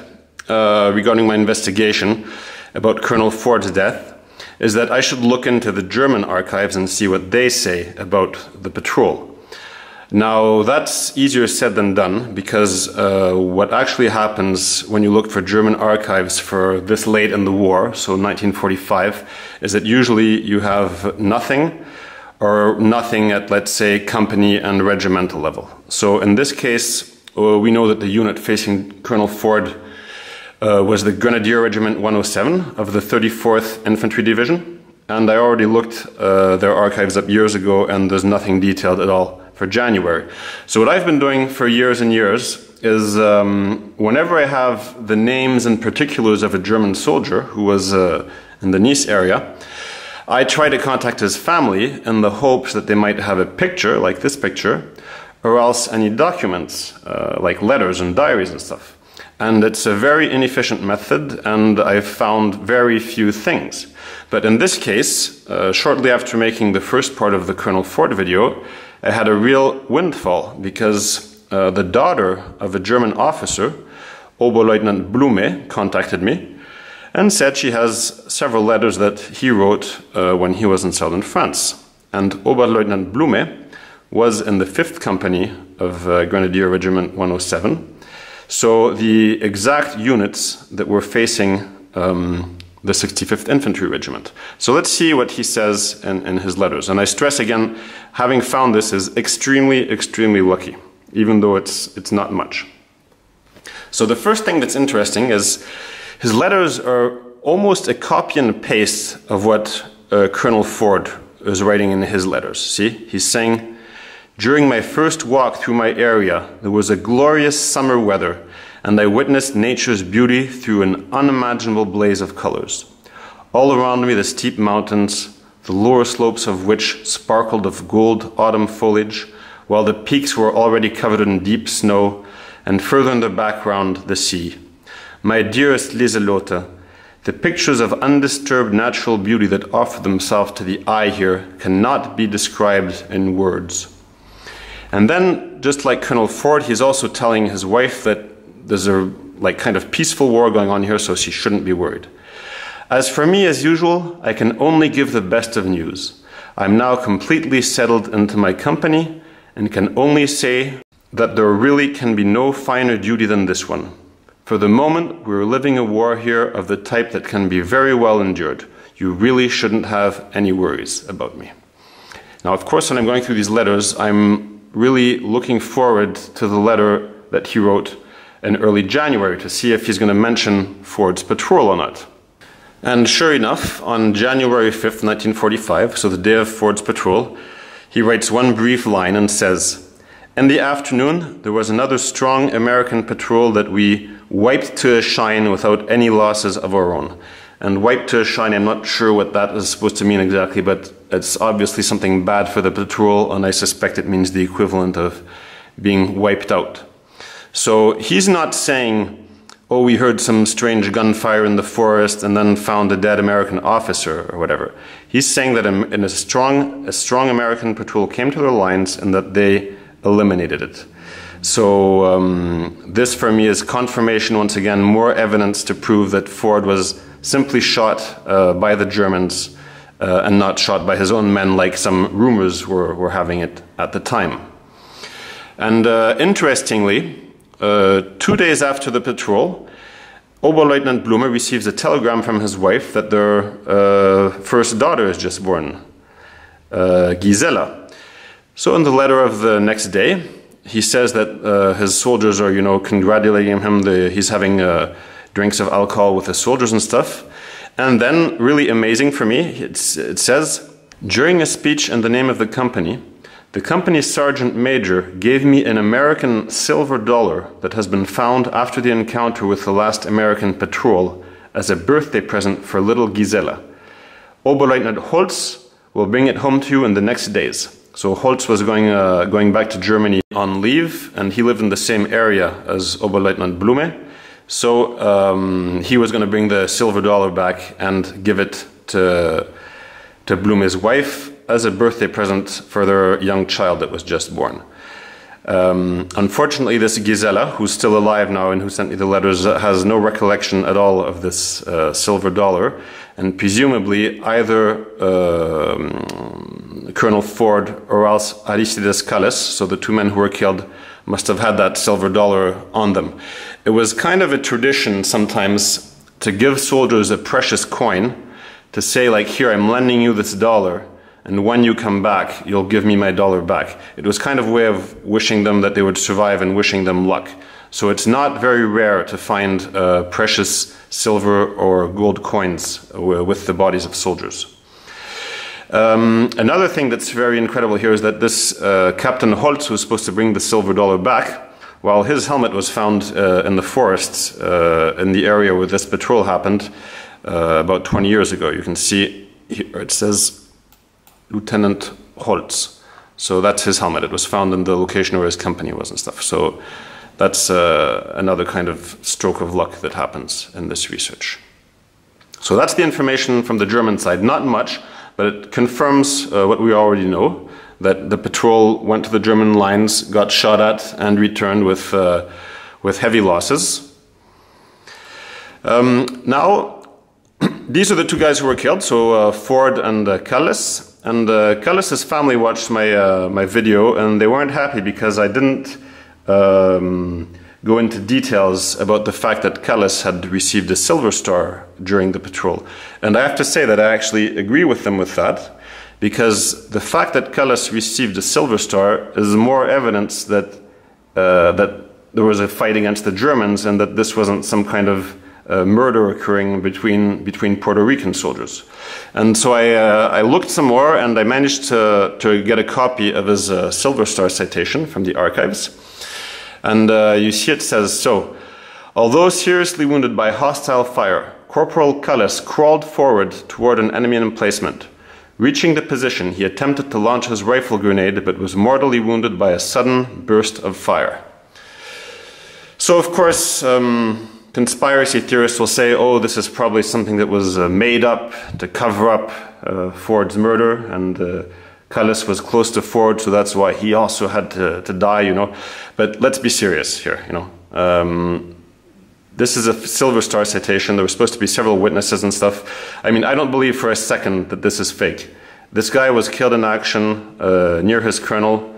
uh, regarding my investigation about Colonel Ford's death is that I should look into the German archives and see what they say about the patrol. Now, that's easier said than done, because uh, what actually happens when you look for German archives for this late in the war, so nineteen forty-five, is that usually you have nothing, or nothing at, let's say, company and regimental level. So in this case, uh, we know that the unit facing Colonel Ford Uh, was the Grenadier Regiment one oh seven of the thirty-fourth Infantry Division, and I already looked uh, their archives up years ago, and there's nothing detailed at all for January. So what I've been doing for years and years is um, whenever I have the names and particulars of a German soldier who was uh, in the Nice area, I try to contact his family in the hopes that they might have a picture like this picture, or else any documents uh, like letters and diaries and stuff. And it's a very inefficient method, and I've found very few things. But in this case, uh, shortly after making the first part of the Colonel Ford video, I had a real windfall, because uh, the daughter of a German officer, Oberleutnant Blume, contacted me and said she has several letters that he wrote uh, when he was in southern France. And Oberleutnant Blume was in the fifth Company of uh, Grenadier Regiment one oh seven. So the exact units that were facing um, the sixty-fifth Infantry Regiment. So let's see what he says in, in his letters. And I stress again, having found this is extremely, extremely lucky, even though it's, it's not much. So the first thing that's interesting is his letters are almost a copy and paste of what uh, Colonel Ford is writing in his letters. See, he's saying, "During my first walk through my area, there was a glorious summer weather, and I witnessed nature's beauty through an unimaginable blaze of colors. All around me the steep mountains, the lower slopes of which sparkled of gold autumn foliage, while the peaks were already covered in deep snow, and further in the background the sea. My dearest Lieselotte, the pictures of undisturbed natural beauty that offer themselves to the eye here cannot be described in words." And then, just like Colonel Ford, he's also telling his wife that there's a like kind of peaceful war going on here, so she shouldn't be worried. "As for me, as usual, I can only give the best of news. I'm now completely settled into my company and can only say that there really can be no finer duty than this one. For the moment, we're living a war here of the type that can be very well endured. You really shouldn't have any worries about me." Now, of course, when I'm going through these letters, I'm really looking forward to the letter that he wrote in early January to see if he's going to mention Ford's patrol or not. And sure enough, on January fifth, nineteen forty-five, so the day of Ford's patrol, he writes one brief line and says, "In the afternoon, there was another strong American patrol that we wiped to a shine without any losses of our own." And wiped to a shine, I'm not sure what that is supposed to mean exactly, but it's obviously something bad for the patrol, and I suspect it means the equivalent of being wiped out. So he's not saying, oh, we heard some strange gunfire in the forest and then found a dead American officer or whatever. He's saying that in a strong, a strong American patrol came to their lines and that they eliminated it. So um, this for me is confirmation, once again, more evidence to prove that Ford was simply shot uh, by the Germans uh, and not shot by his own men like some rumors were, were having it at the time. And uh, interestingly, uh, two days after the patrol, Oberleutnant Blume receives a telegram from his wife that their uh, first daughter is just born, uh, Gisela. So in the letter of the next day, he says that uh, his soldiers are, you know, congratulating him. The, he's having uh, drinks of alcohol with his soldiers and stuff. And then, really amazing for me, it's, it says, during a speech in the name of the company, the company's sergeant major gave me an American silver dollar that has been found after the encounter with the last American patrol as a birthday present for little Gisela. Oberleutnant Holtz will bring it home to you in the next days. So Holtz was going, uh, going back to Germany on leave, and he lived in the same area as Oberleutnant Blume. So um, he was going to bring the silver dollar back and give it to, to Blume's wife, as a birthday present for their young child that was just born. Um, unfortunately, this Gisela, who's still alive now and who sent me the letters, has no recollection at all of this uh, silver dollar, and presumably either uh, Colonel Ford or else Aristides Cales, so the two men who were killed, must have had that silver dollar on them. It was kind of a tradition sometimes to give soldiers a precious coin, to say like, here, I'm lending you this dollar, and when you come back, you'll give me my dollar back. It was kind of a way of wishing them that they would survive and wishing them luck. So it's not very rare to find uh, precious silver or gold coins with the bodies of soldiers. Um, another thing that's very incredible here is that this uh, Captain Holtz, who's supposed to bring the silver dollar back, while his helmet was found uh, in the forests uh, in the area where this patrol happened uh, about twenty years ago. You can see here it says Lieutenant Holtz. So that's his helmet. It was found in the location where his company was and stuff. So that's uh, another kind of stroke of luck that happens in this research. So that's the information from the German side. Not much, but it confirms uh, what we already know, that the patrol went to the German lines, got shot at, and returned with, uh, with heavy losses. Um, now, these are the two guys who were killed, so uh, Ford and uh, Cales. And uh, Cales' family watched my, uh, my video, and they weren't happy because I didn't um, go into details about the fact that Cales had received a Silver Star during the patrol. And I have to say that I actually agree with them with that, because the fact that Cales received a Silver Star is more evidence that, uh, that there was a fight against the Germans and that this wasn't some kind of Uh, murder occurring between between Puerto Rican soldiers. And so I, uh, I looked some more, and I managed to, to get a copy of his uh, Silver Star citation from the archives. And uh, you see it says, so, although seriously wounded by hostile fire, Corporal Cales crawled forward toward an enemy emplacement. Reaching the position, he attempted to launch his rifle grenade, but was mortally wounded by a sudden burst of fire. So, of course, um, conspiracy theorists will say, oh, this is probably something that was uh, made up to cover up uh, Ford's murder, and uh, Cales was close to Ford, so that's why he also had to, to die, you know. But let's be serious here, you know. Um, this is a Silver Star citation. There were supposed to be several witnesses and stuff. I mean, I don't believe for a second that this is fake. This guy was killed in action uh, near his colonel.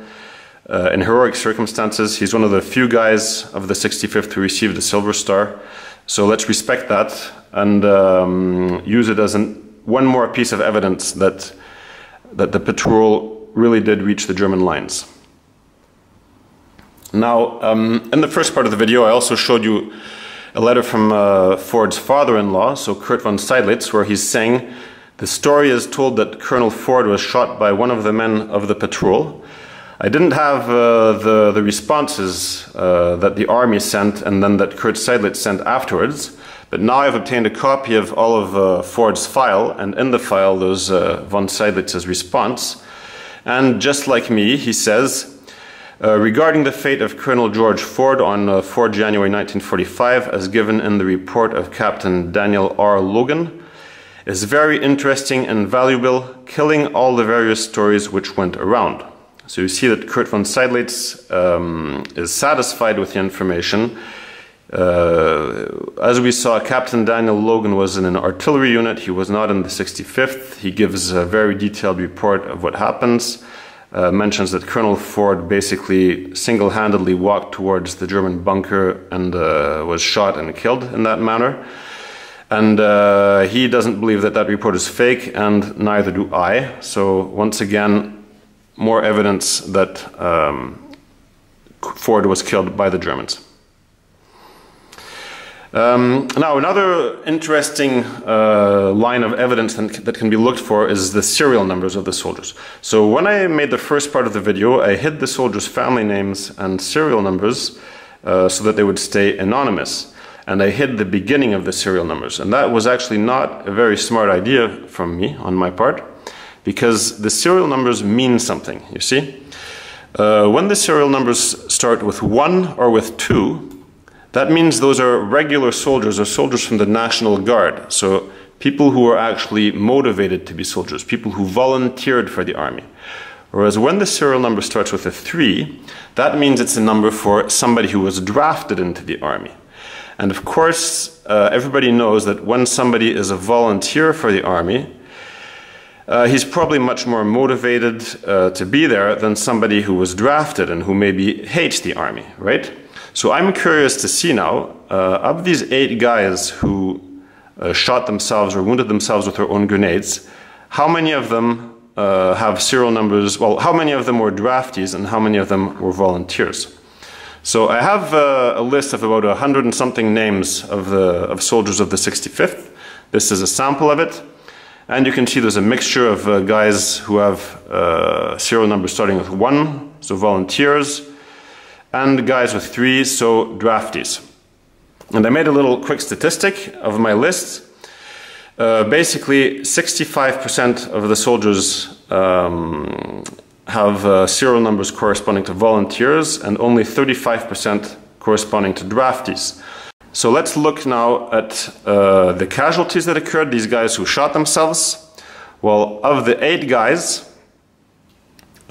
Uh, in heroic circumstances. He's one of the few guys of the sixty-fifth who received a Silver Star. So let's respect that and um, use it as an, one more piece of evidence that, that the patrol really did reach the German lines. Now, um, in the first part of the video, I also showed you a letter from uh, Ford's father-in-law, so Kurt von Seydlitz, where he's saying, the story is told that Colonel Ford was shot by one of the men of the patrol. I didn't have uh, the, the responses uh, that the army sent and then that Kurt Seydlitz sent afterwards, but now I've obtained a copy of all of uh, Ford's file, and in the file there's uh, von Seydlitz's response. And just like me, he says, uh, regarding the fate of Colonel George Ford on uh, the fourth of January nineteen forty-five, as given in the report of Captain Daniel R. Logan, is very interesting and valuable, killing all the various stories which went around. So you see that Kurt von Seydlitz um, is satisfied with the information. Uh, as we saw, Captain Daniel Logan was in an artillery unit. He was not in the sixty-fifth. He gives a very detailed report of what happens. uh, mentions that Colonel Ford basically single-handedly walked towards the German bunker and uh, was shot and killed in that manner. And uh, he doesn't believe that that report is fake, and neither do I. So once again, more evidence that um, Ford was killed by the Germans. Um, now, another interesting uh, line of evidence that can be looked for is the serial numbers of the soldiers. So when I made the first part of the video, I hid the soldiers' family names and serial numbers uh, so that they would stay anonymous. And I hid the beginning of the serial numbers. And that was actually not a very smart idea from me, on my part, because the serial numbers mean something, you see? Uh, when the serial numbers start with one or with two, that means those are regular soldiers or soldiers from the National Guard. So people who are actually motivated to be soldiers, people who volunteered for the army. Whereas when the serial number starts with a three, that means it's a number for somebody who was drafted into the army. And of course, uh, everybody knows that when somebody is a volunteer for the army, Uh, he's probably much more motivated uh, to be there than somebody who was drafted and who maybe hates the army, right? So I'm curious to see now, uh, of these eight guys who uh, shot themselves or wounded themselves with their own grenades, how many of them uh, have serial numbers, well, how many of them were draftees and how many of them were volunteers? So I have uh, a list of about a hundred and something names of, the, of soldiers of the sixty-fifth. This is a sample of it. And you can see there's a mixture of uh, guys who have uh, serial numbers starting with one, so volunteers, and guys with three, so draftees. And I made a little quick statistic of my list. Uh, basically, sixty-five percent of the soldiers um, have uh, serial numbers corresponding to volunteers, and only thirty-five percent corresponding to draftees. So let's look now at uh, the casualties that occurred, these guys who shot themselves. Well, of the eight guys,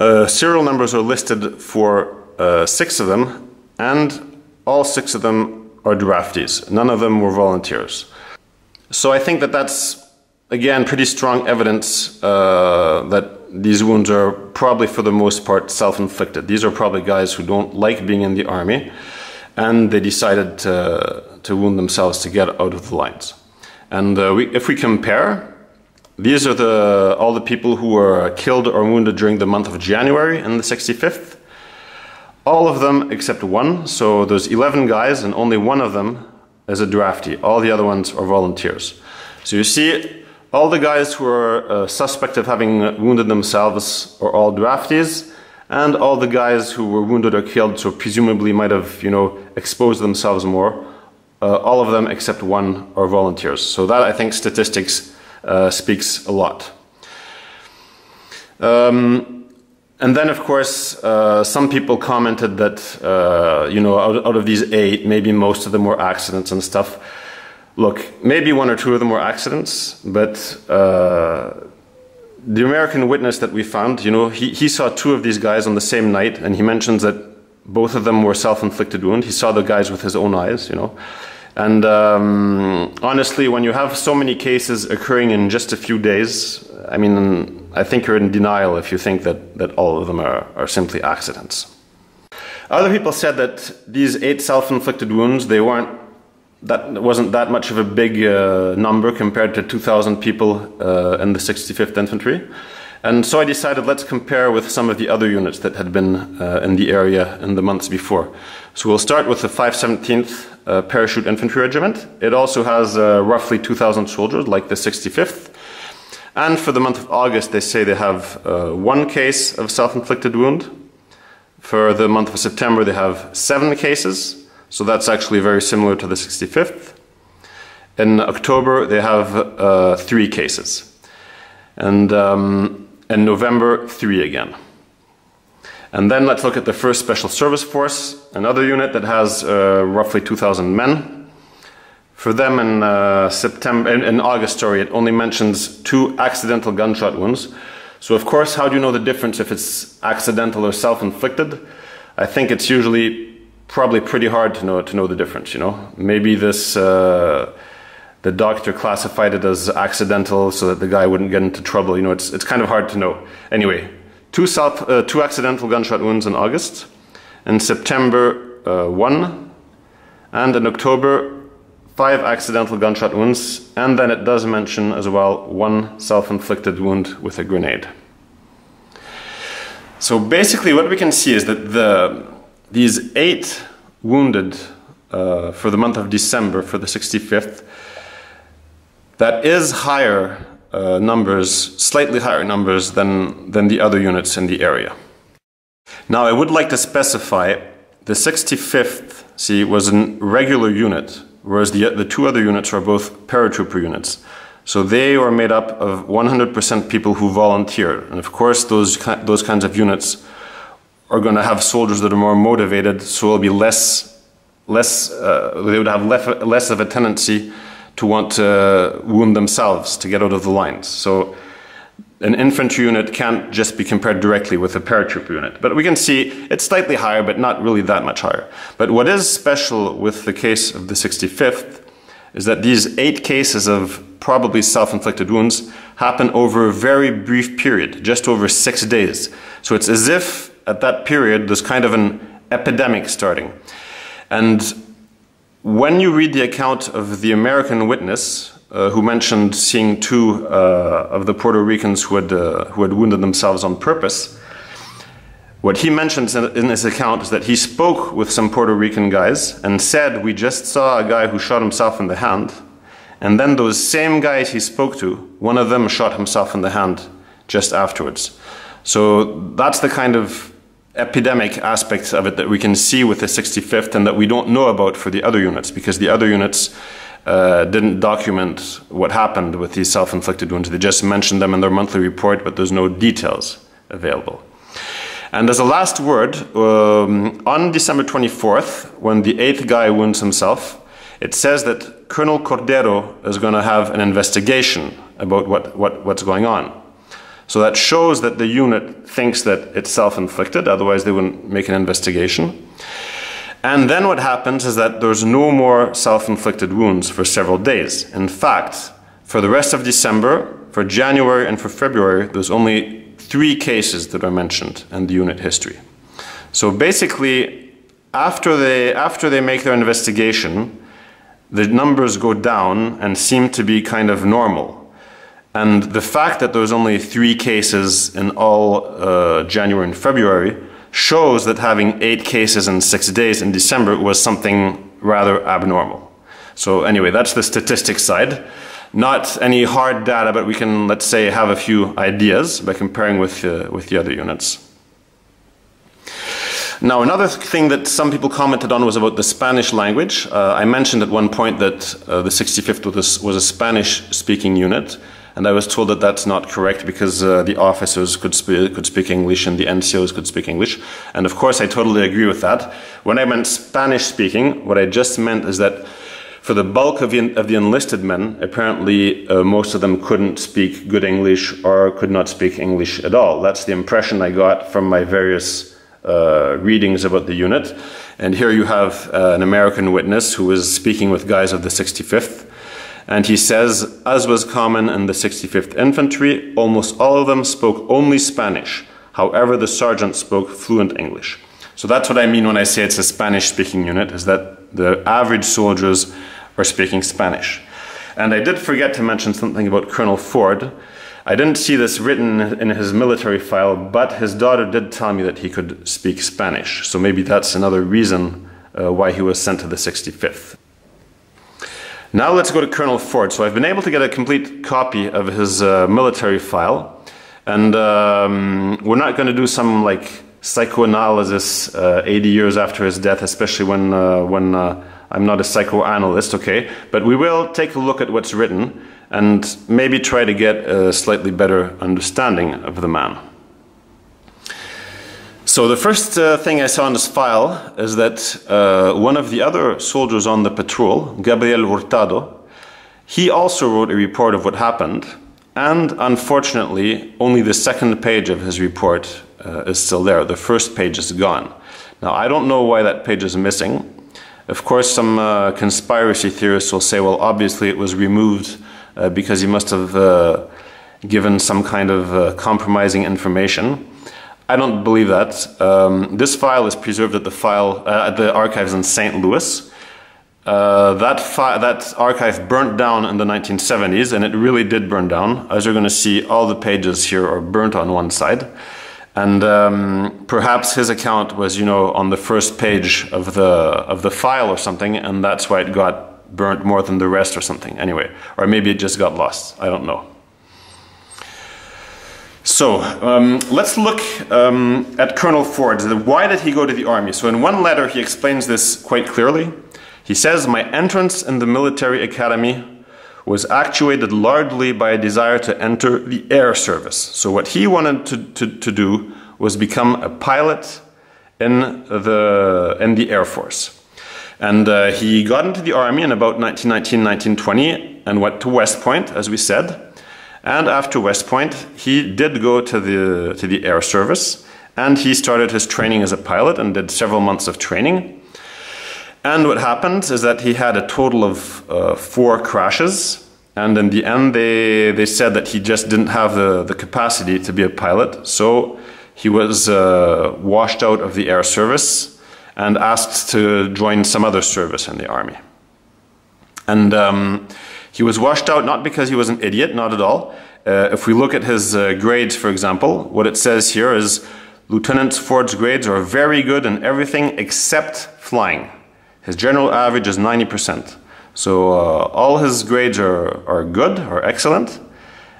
uh, serial numbers are listed for uh, six of them, and all six of them are draftees. None of them were volunteers. So I think that that's, again, pretty strong evidence uh, that these wounds are probably, for the most part, self-inflicted. These are probably guys who don't like being in the army, and they decided to, to wound themselves to get out of the lines. And uh, we, if we compare, these are the, all the people who were killed or wounded during the month of January in the sixty-fifth. All of them except one, so there's eleven guys and only one of them is a draftee. All the other ones are volunteers. So you see, all the guys who are uh, suspect of having wounded themselves are all draftees, and all the guys who were wounded or killed, so presumably might have, you know, exposed themselves more, uh, all of them except one are volunteers. So that, I think, statistics uh, speaks a lot. Um, and then, of course, uh, some people commented that, uh, you know, out, out of these eight, maybe most of them were accidents and stuff. Look, maybe one or two of them were accidents, but uh, the American witness that we found, you know, he, he saw two of these guys on the same night, and he mentions that both of them were self-inflicted wounds. He saw the guys with his own eyes, you know. And um, honestly, when you have so many cases occurring in just a few days, I mean, I think you're in denial if you think that, that all of them are, are simply accidents. Other people said that these eight self-inflicted wounds, they weren't, that wasn't that much of a big uh, number compared to two thousand people uh, in the sixty-fifth Infantry. And so I decided let's compare with some of the other units that had been uh, in the area in the months before. So we'll start with the five seventeenth uh, Parachute Infantry Regiment. It also has uh, roughly two thousand soldiers, like the sixty-fifth. And for the month of August, they say they have uh, one case of self-inflicted wound. For the month of September, they have seven cases. So that's actually very similar to the sixty-fifth. In October, they have uh, three cases. And um, in November, three again. And then let's look at the first Special Service Force, another unit that has uh, roughly two thousand men. For them in, uh, September, in, in August, sorry, it only mentions two accidental gunshot wounds. So of course, how do you know the difference if it's accidental or self-inflicted? I think it's usually probably pretty hard to know to know the difference, you know. Maybe this uh, the doctor classified it as accidental so that the guy wouldn't get into trouble, you know. It's it's kind of hard to know. Anyway, two, self, uh, two accidental gunshot wounds in August, in September uh, one, and in October five accidental gunshot wounds, and then it does mention as well one self-inflicted wound with a grenade. So basically what we can see is that the, these eight wounded uh, for the month of December for the sixty-fifth, that is higher uh, numbers, slightly higher numbers than, than the other units in the area. Now I would like to specify the sixty-fifth, see, was a regular unit, whereas the, the two other units are both paratrooper units. So they were made up of one hundred percent people who volunteered. And of course, those, those kinds of units are going to have soldiers that are more motivated, so it'll be less, less uh, they would have less, less of a tendency to want to wound themselves to get out of the lines. So an infantry unit can't just be compared directly with a paratroop unit. But we can see it's slightly higher, but not really that much higher. But what is special with the case of the sixty-fifth is that these eight cases of probably self-inflicted wounds happen over a very brief period, just over six days. So it's as if at that period there's kind of an epidemic starting. And when you read the account of the American witness, uh, who mentioned seeing two uh, of the Puerto Ricans who had, uh, who had wounded themselves on purpose, what he mentions in his account is that he spoke with some Puerto Rican guys and said, we just saw a guy who shot himself in the hand. And then those same guys he spoke to, one of them shot himself in the hand just afterwards. So that's the kind of epidemic aspects of it that we can see with the sixty-fifth and that we don't know about for the other units, because the other units uh, didn't document what happened with these self-inflicted wounds. They just mentioned them in their monthly report, but there's no details available. And as a last word, um, on December twenty-fourth, when the eighth guy wounds himself, it says that Colonel Cordero is going to have an investigation about what, what, what's going on. So that shows that the unit thinks that it's self-inflicted, otherwise they wouldn't make an investigation. And then what happens is that there's no more self-inflicted wounds for several days. In fact, for the rest of December, for January and for February, there's only three cases that are mentioned in the unit history. So basically, after they, after they make their investigation, the numbers go down and seem to be kind of normal. And the fact that there's only three cases in all uh, January and February shows that having eight cases in six days in December was something rather abnormal. So anyway, that's the statistics side. Not any hard data, but we can, let's say, have a few ideas by comparing with, uh, with the other units. Now, another thing that some people commented on was about the Spanish language. Uh, I mentioned at one point that uh, the sixty-fifth was, was a Spanish-speaking unit, and I was told that that's not correct because uh, the officers could, sp could speak English and the N C Os could speak English. And of course, I totally agree with that. When I meant Spanish-speaking, what I just meant is that for the bulk of the, of the enlisted men, apparently uh, most of them couldn't speak good English or could not speak English at all. That's the impression I got from my various uh, readings about the unit. And here you have uh, an American witness who was speaking with guys of the sixty-fifth. And he says, as was common in the sixty-fifth Infantry, almost all of them spoke only Spanish. However, the sergeant spoke fluent English. So that's what I mean when I say it's a Spanish-speaking unit, is that the average soldiers are speaking Spanish. And I did forget to mention something about Colonel Ford. I didn't see this written in his military file, but his daughter did tell me that he could speak Spanish. So maybe that's another reason uh, why he was sent to the sixty-fifth. Now let's go to Colonel Ford. So I've been able to get a complete copy of his uh, military file. And um, we're not going to do some like psychoanalysis uh, eighty years after his death, especially when, uh, when uh, I'm not a psychoanalyst, okay? But we will take a look at what's written and maybe try to get a slightly better understanding of the man. So the first uh, thing I saw in this file is that uh, one of the other soldiers on the patrol, Gabriel Hurtado, he also wrote a report of what happened. And unfortunately, only the second page of his report uh, is still there. The first page is gone. Now, I don't know why that page is missing. Of course, some uh, conspiracy theorists will say, well, obviously it was removed uh, because he must have uh, given some kind of uh, compromising information. I don't believe that. Um, this file is preserved at the file uh, at the archives in Saint Louis. Uh, that fi that archive burnt down in the nineteen seventies, and it really did burn down. As you're going to see, all the pages here are burnt on one side. And um, perhaps his account was, you know, on the first page of the of the file or something, and that's why it got burnt more than the rest or something. Anyway, or maybe it just got lost. I don't know. So um, let's look um, at Colonel Ford. Why did he go to the army? So in one letter, he explains this quite clearly. He says, "My entrance in the military academy was actuated largely by a desire to enter the air service." So what he wanted to, to, to do was become a pilot in the, in the Air Force. And uh, he got into the army in about nineteen nineteen, nineteen twenty, and went to West Point, as we said. And after West Point, he did go to the, to the air service, and he started his training as a pilot and did several months of training. And what happens is that he had a total of uh, four crashes, and in the end they, they said that he just didn't have the, the capacity to be a pilot, so he was uh, washed out of the air service and asked to join some other service in the army. And um, he was washed out not because he was an idiot, not at all. Uh, if we look at his uh, grades, for example, what it says here is Lieutenant Ford's grades are very good in everything except flying. His general average is ninety percent. So uh, all his grades are, are good, are excellent,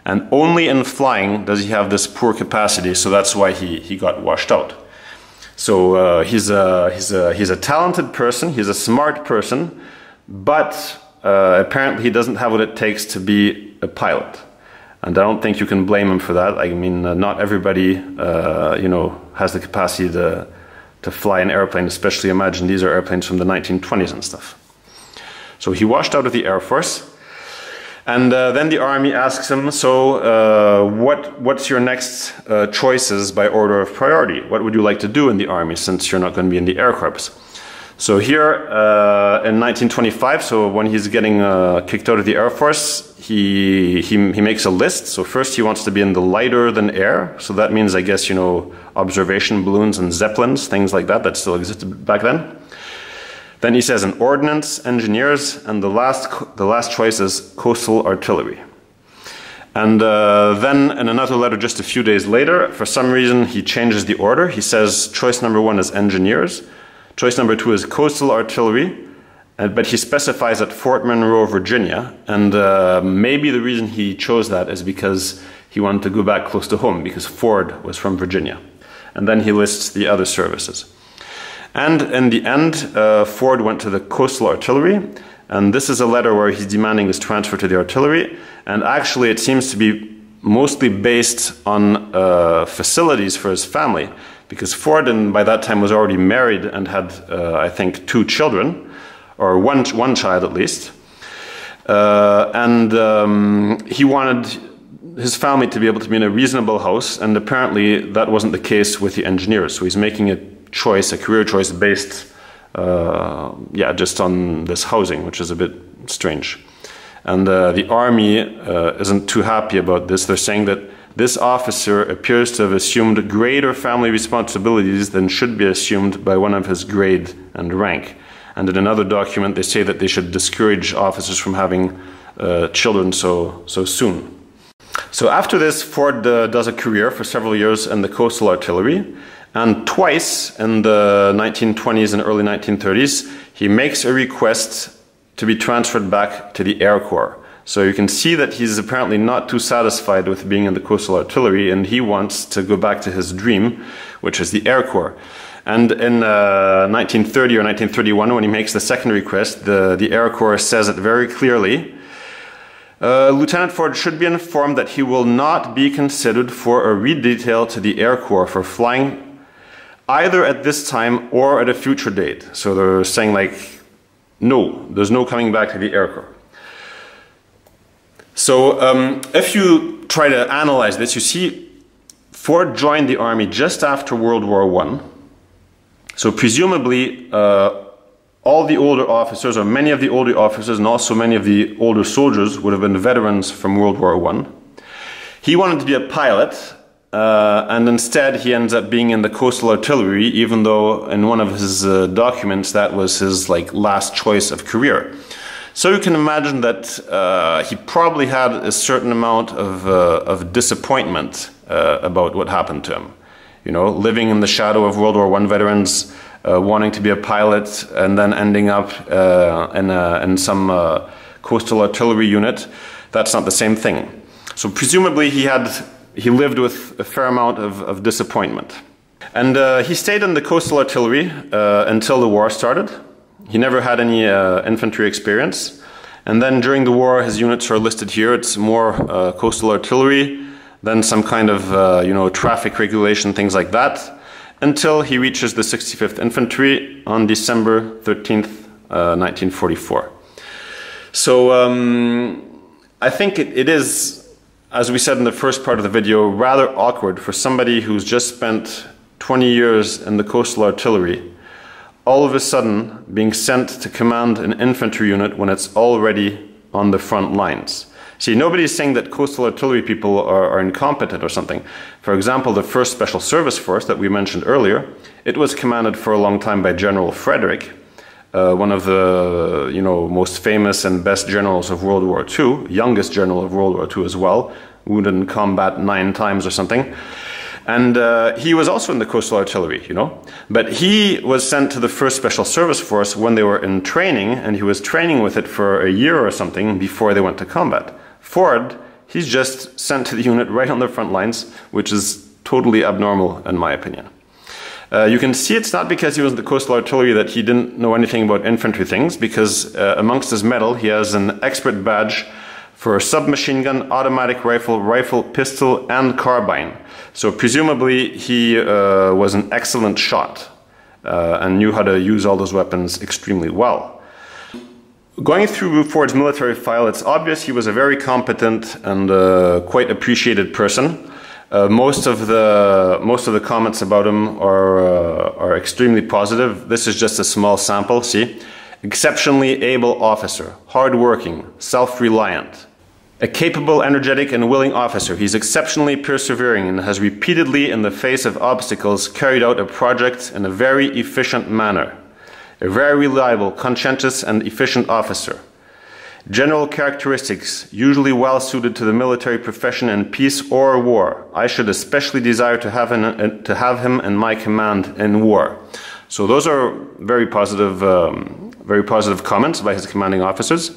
and only in flying does he have this poor capacity, so that's why he, he got washed out. So uh, he's, a, he's, a, he's a talented person, he's a smart person, but uh, apparently he doesn't have what it takes to be a pilot. And I don't think you can blame him for that. I mean, uh, not everybody uh, you know, has the capacity to to fly an airplane, especially imagine these are airplanes from the nineteen twenties and stuff. So he washed out of the Air Force, and uh, then the army asks him, so uh, what, what's your next uh, choices by order of priority? What would you like to do in the army since you're not going to be in the Air Corps? So here uh, in nineteen twenty-five, so when he's getting uh, kicked out of the Air Force, he, he, he makes a list. So first he wants to be in the lighter than air. So that means, I guess, you know, observation balloons and zeppelins, things like that, that still existed back then. Then he says in ordnance, engineers, and the last, the last choice is coastal artillery. And uh, then in another letter just a few days later, for some reason he changes the order. He says choice number one is engineers. Choice number two is coastal artillery, but he specifies at Fort Monroe, Virginia, and uh, maybe the reason he chose that is because he wanted to go back close to home, because Ford was from Virginia. And then he lists the other services. And in the end, uh, Ford went to the coastal artillery, and this is a letter where he's demanding his transfer to the artillery, and actually it seems to be mostly based on uh, facilities for his family. Because Ford, and by that time, was already married and had, uh, I think, two children, or one, one child at least. Uh, and um, he wanted his family to be able to be in a reasonable house, and apparently that wasn't the case with the engineers. So he's making a choice, a career choice based, uh, yeah, just on this housing, which is a bit strange. And uh, the army uh, isn't too happy about this. They're saying that this officer appears to have assumed greater family responsibilities than should be assumed by one of his grade and rank. And in another document, they say that they should discourage officers from having uh, children so, so soon. So after this, Ford uh, does a career for several years in the coastal artillery. And twice in the nineteen twenties and early nineteen thirties, he makes a request to be transferred back to the Air Corps. So you can see that he's apparently not too satisfied with being in the coastal artillery, and he wants to go back to his dream, which is the Air Corps. And in uh, nineteen thirty or nineteen thirty-one, when he makes the second request, the, the Air Corps says it very clearly. Uh, Lieutenant Ford should be informed that he will not be considered for a redetail to the Air Corps for flying either at this time or at a future date. So they're saying, like, no, there's no coming back to the Air Corps. So um, if you try to analyze this, you see Ford joined the army just after World War One. So presumably uh, all the older officers, or many of the older officers, and also many of the older soldiers would have been veterans from World War One. He wanted to be a pilot, Uh, and instead he ends up being in the coastal artillery, even though in one of his uh, documents that was his like last choice of career. So you can imagine that uh, he probably had a certain amount of, uh, of disappointment uh, about what happened to him. You know, living in the shadow of World War One veterans, uh, wanting to be a pilot and then ending up uh, in, a, in some uh, coastal artillery unit. That's not the same thing. So presumably he had He lived with a fair amount of, of disappointment. And uh, he stayed in the coastal artillery uh, until the war started. He never had any uh, infantry experience. And then during the war, his units are listed here. It's more uh, coastal artillery, then some kind of uh, you know, traffic regulation, things like that, until he reaches the sixty-fifth Infantry on December thirteenth, uh, nineteen forty-four. So um, I think it, it is, as we said in the first part of the video, rather awkward for somebody who's just spent twenty years in the coastal artillery, all of a sudden being sent to command an infantry unit when it's already on the front lines. See, nobody's saying that coastal artillery people are, are incompetent or something. For example, the first Special Service Force that we mentioned earlier, it was commanded for a long time by General Frederick, Uh, one of the you know most famous and best generals of World War Two, youngest general of World War Two as well, wounded in combat nine times or something. And uh, he was also in the coastal artillery, you know. But he was sent to the first Special Service Force when they were in training, and he was training with it for a year or something before they went to combat. Ford, he's just sent to the unit right on the front lines, which is totally abnormal in my opinion. Uh, you can see it's not because he was in the coastal artillery that he didn't know anything about infantry things, because uh, amongst his medal he has an expert badge for submachine gun, automatic rifle, rifle, pistol and carbine. So presumably he uh, was an excellent shot uh, and knew how to use all those weapons extremely well. Going through Ford's military file, it's obvious he was a very competent and uh, quite appreciated person. Uh, most of the most of the comments about him are uh, are extremely positive. This is just a small sample. See, exceptionally able officer, hardworking, self-reliant, a capable, energetic, and willing officer. He's exceptionally persevering and has repeatedly, in the face of obstacles, carried out a project in a very efficient manner. A very reliable, conscientious, and efficient officer. General characteristics, usually well suited to the military profession in peace or war. I should especially desire to have, an, to have him in my command in war. So those are very positive, um, very positive comments by his commanding officers.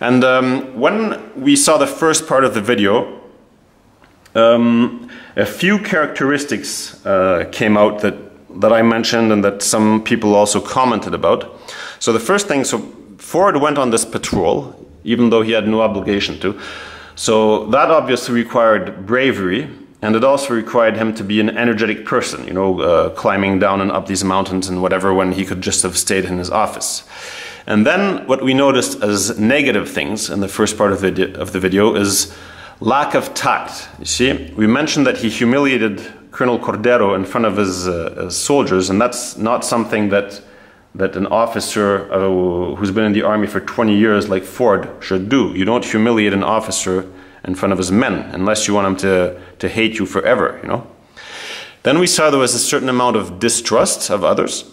And um, when we saw the first part of the video, um, a few characteristics uh, came out that, that I mentioned and that some people also commented about. So the first thing, so Ford went on this patrol, even though he had no obligation to. So that obviously required bravery, and it also required him to be an energetic person, you know, uh, climbing down and up these mountains and whatever when he could just have stayed in his office. And then what we noticed as negative things in the first part of the, of the video is lack of tact. You see, we mentioned that he humiliated Colonel Cordero in front of his, uh, his soldiers, and that's not something that that an officer uh, who's been in the army for twenty years like Ford should do. You don't humiliate an officer in front of his men unless you want him to, to hate you forever, you know. Then we saw there was a certain amount of distrust of others.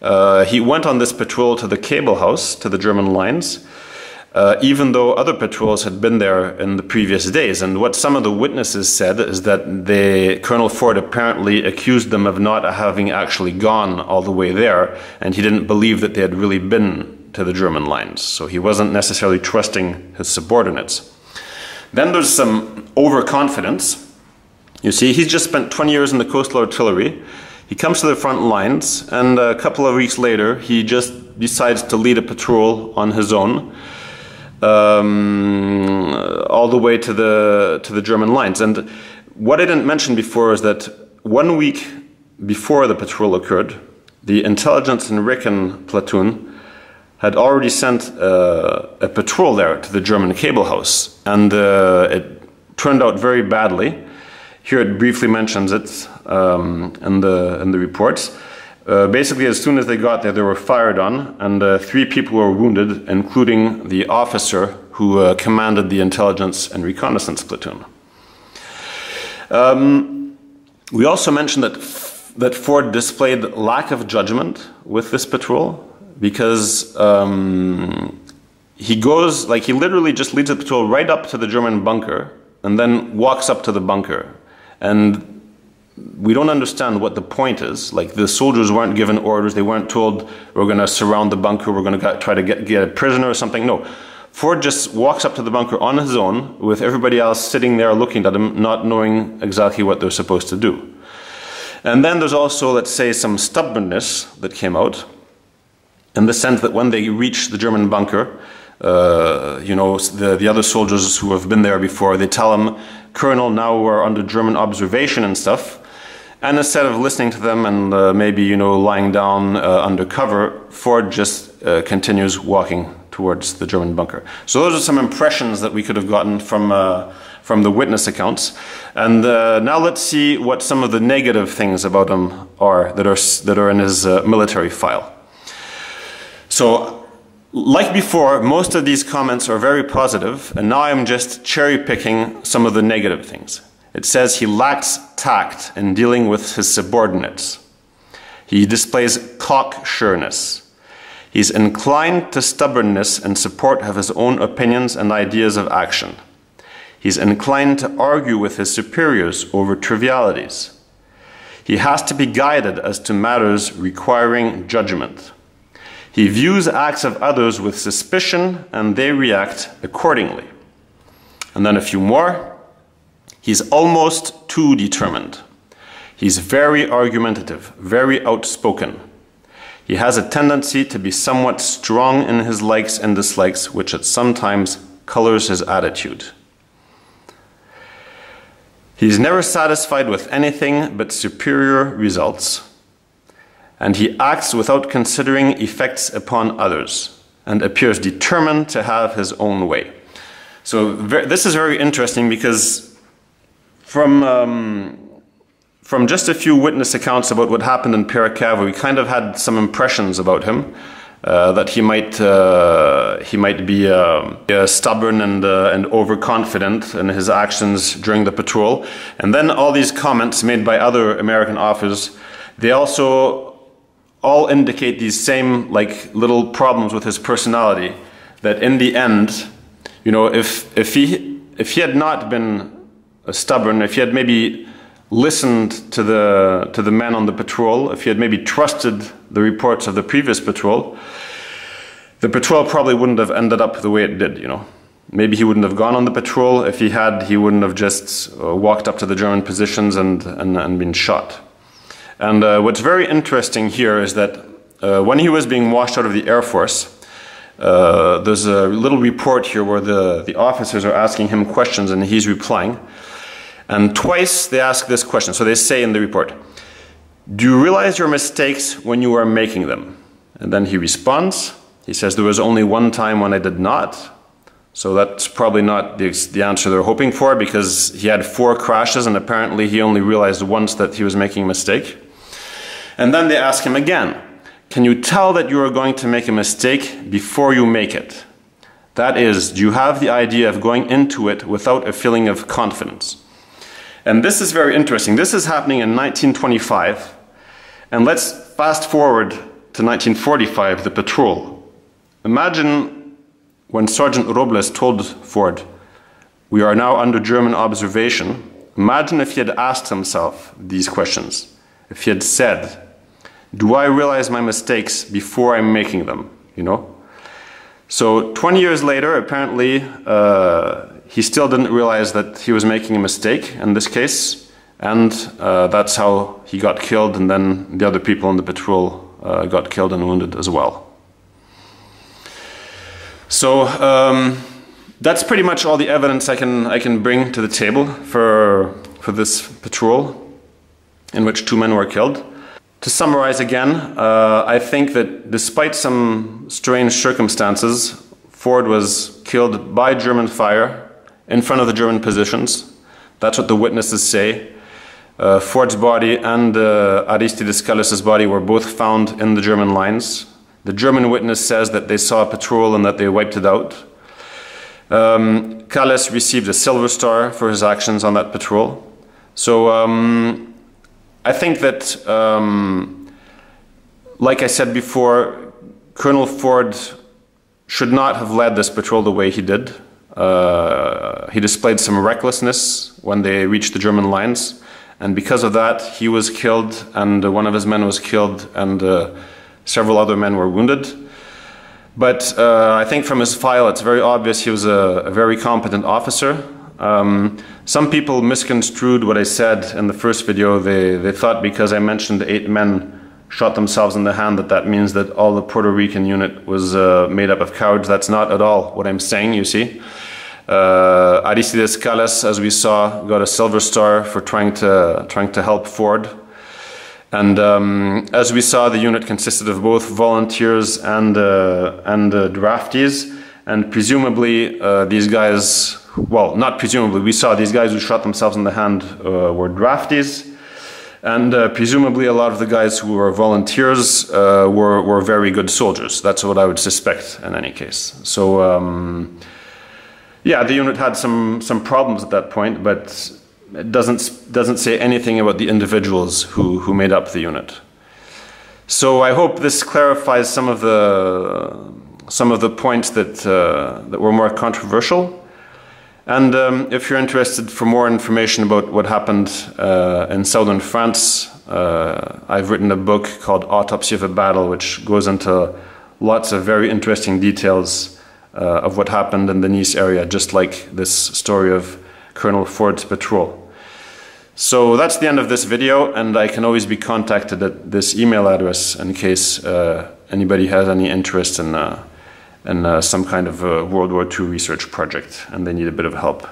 Uh, he went on this patrol to the cable house, to the German lines, uh, even though other patrols had been there in the previous days. And what some of the witnesses said is that they, Colonel Ford apparently accused them of not having actually gone all the way there, and he didn't believe that they had really been to the German lines. So he wasn't necessarily trusting his subordinates. Then there's some overconfidence. You see, he's just spent twenty years in the coastal artillery. He comes to the front lines, and a couple of weeks later, he just decides to lead a patrol on his own, Um, all the way to the to the German lines. And what I didn't mention before is that one week before the patrol occurred, the intelligence and Ricken platoon had already sent uh, a patrol there to the German cable house, and uh, it turned out very badly. Here it briefly mentions it um, in the in the reports. Uh, basically, as soon as they got there, they were fired on, and uh, three people were wounded, including the officer who uh, commanded the intelligence and reconnaissance platoon. Um, We also mentioned that that Ford displayed lack of judgment with this patrol, because um, he goes, like he literally just leads the patrol right up to the German bunker and then walks up to the bunker. And we don't understand what the point is. Like, the soldiers weren't given orders, they weren't told, we're gonna surround the bunker, we're gonna try to get, get a prisoner or something. No, Ford just walks up to the bunker on his own with everybody else sitting there looking at him, not knowing exactly what they're supposed to do. And then there's also, let's say, some stubbornness that came out, in the sense that when they reach the German bunker, uh, you know, the, the other soldiers who have been there before, they tell him, Colonel, now we're under German observation and stuff. And instead of listening to them and uh, maybe, you know, lying down uh, under cover, Ford just uh, continues walking towards the German bunker. So those are some impressions that we could have gotten from, uh, from the witness accounts. And uh, now let's see what some of the negative things about him are that are, that are in his uh, military file. So, like before, most of these comments are very positive, and now I'm just cherry-picking some of the negative things. It says he lacks tact in dealing with his subordinates. He displays cocksureness. He's inclined to stubbornness in support of his own opinions and ideas of action. He's inclined to argue with his superiors over trivialities. He has to be guided as to matters requiring judgment. He views acts of others with suspicion, and they react accordingly. And then a few more. He's almost too determined. He's very argumentative, very outspoken. He has a tendency to be somewhat strong in his likes and dislikes, which at sometimes colors his attitude. He's never satisfied with anything but superior results. And he acts without considering effects upon others, and appears determined to have his own way. So this is very interesting, because from, um, from just a few witness accounts about what happened in Peira Cava, we kind of had some impressions about him, uh, that he might, uh, he might be uh, stubborn and, uh, and overconfident in his actions during the patrol. And then all these comments made by other American officers, they also all indicate these same like little problems with his personality, that in the end, you know, if if he if he had not been stubborn, if he had maybe listened to the to the men on the patrol, if he had maybe trusted the reports of the previous patrol, the patrol probably wouldn't have ended up the way it did, you know. Maybe he wouldn't have gone on the patrol. If he had, he wouldn't have just uh, walked up to the German positions and and, and been shot. And uh, what's very interesting here is that uh, when he was being washed out of the Air Force, uh, there's a little report here where the, the officers are asking him questions and he's replying. And twice they ask this question. So they say in the report, "Do you realize your mistakes when you are making them?" And then he responds. He says, "There was only one time when I did not." So that's probably not the, the answer they're hoping for, because he had four crashes and apparently he only realized once that he was making a mistake. And then they ask him again, "Can you tell that you are going to make a mistake before you make it? That is, do you have the idea of going into it without a feeling of confidence?" And this is very interesting. This is happening in nineteen twenty-five. And let's fast forward to nineteen forty-five, the patrol. Imagine when Sergeant Robles told Ford, "We are now under German observation." Imagine if he had asked himself these questions. If he had said, "Do I realize my mistakes before I'm making them?" You know? So twenty years later, apparently, uh, he still didn't realize that he was making a mistake in this case. And uh, that's how he got killed. And then the other people on the patrol uh, got killed and wounded as well. So um, that's pretty much all the evidence I can I can bring to the table for for this patrol, in which two men were killed. To summarize again, uh, I think that despite some strange circumstances, Ford was killed by German fire in front of the German positions. That's what the witnesses say. Uh, Ford's body and uh, Aristides Cales' body were both found in the German lines. The German witness says that they saw a patrol and that they wiped it out. Um, Cales received a Silver Star for his actions on that patrol. So um, I think that, um, like I said before, Colonel Ford should not have led this patrol the way he did. Uh, he displayed some recklessness when they reached the German lines, and because of that he was killed, and uh, one of his men was killed, and uh, several other men were wounded. But uh, I think from his file it's very obvious he was a, a very competent officer. Um, some people misconstrued what I said in the first video. They, they thought because I mentioned eight men shot themselves in the hand that that means that all the Puerto Rican unit was uh, made up of cowards. That's not at all what I'm saying, you see. Uh, Aristides Cales, as we saw, got a Silver Star for trying to, trying to help Ford. And um, as we saw, the unit consisted of both volunteers and, uh, and uh, draftees. And presumably uh, these guys, well, not presumably, we saw these guys who shot themselves in the hand uh, were draftees. And uh, presumably a lot of the guys who were volunteers uh, were, were very good soldiers. That's what I would suspect in any case. So, um, yeah, the unit had some, some problems at that point, but it doesn't, doesn't say anything about the individuals who, who made up the unit. So I hope this clarifies some of the, some of the points that, uh, that were more controversial. And um, if you're interested for more information about what happened uh, in southern France, uh, I've written a book called Autopsy of a Battle, which goes into lots of very interesting details uh, of what happened in the Nice area, just like this story of Colonel Ford's patrol. So that's the end of this video, and I can always be contacted at this email address in case uh, anybody has any interest in uh, and uh, some kind of a World War Two research project, and they need a bit of help.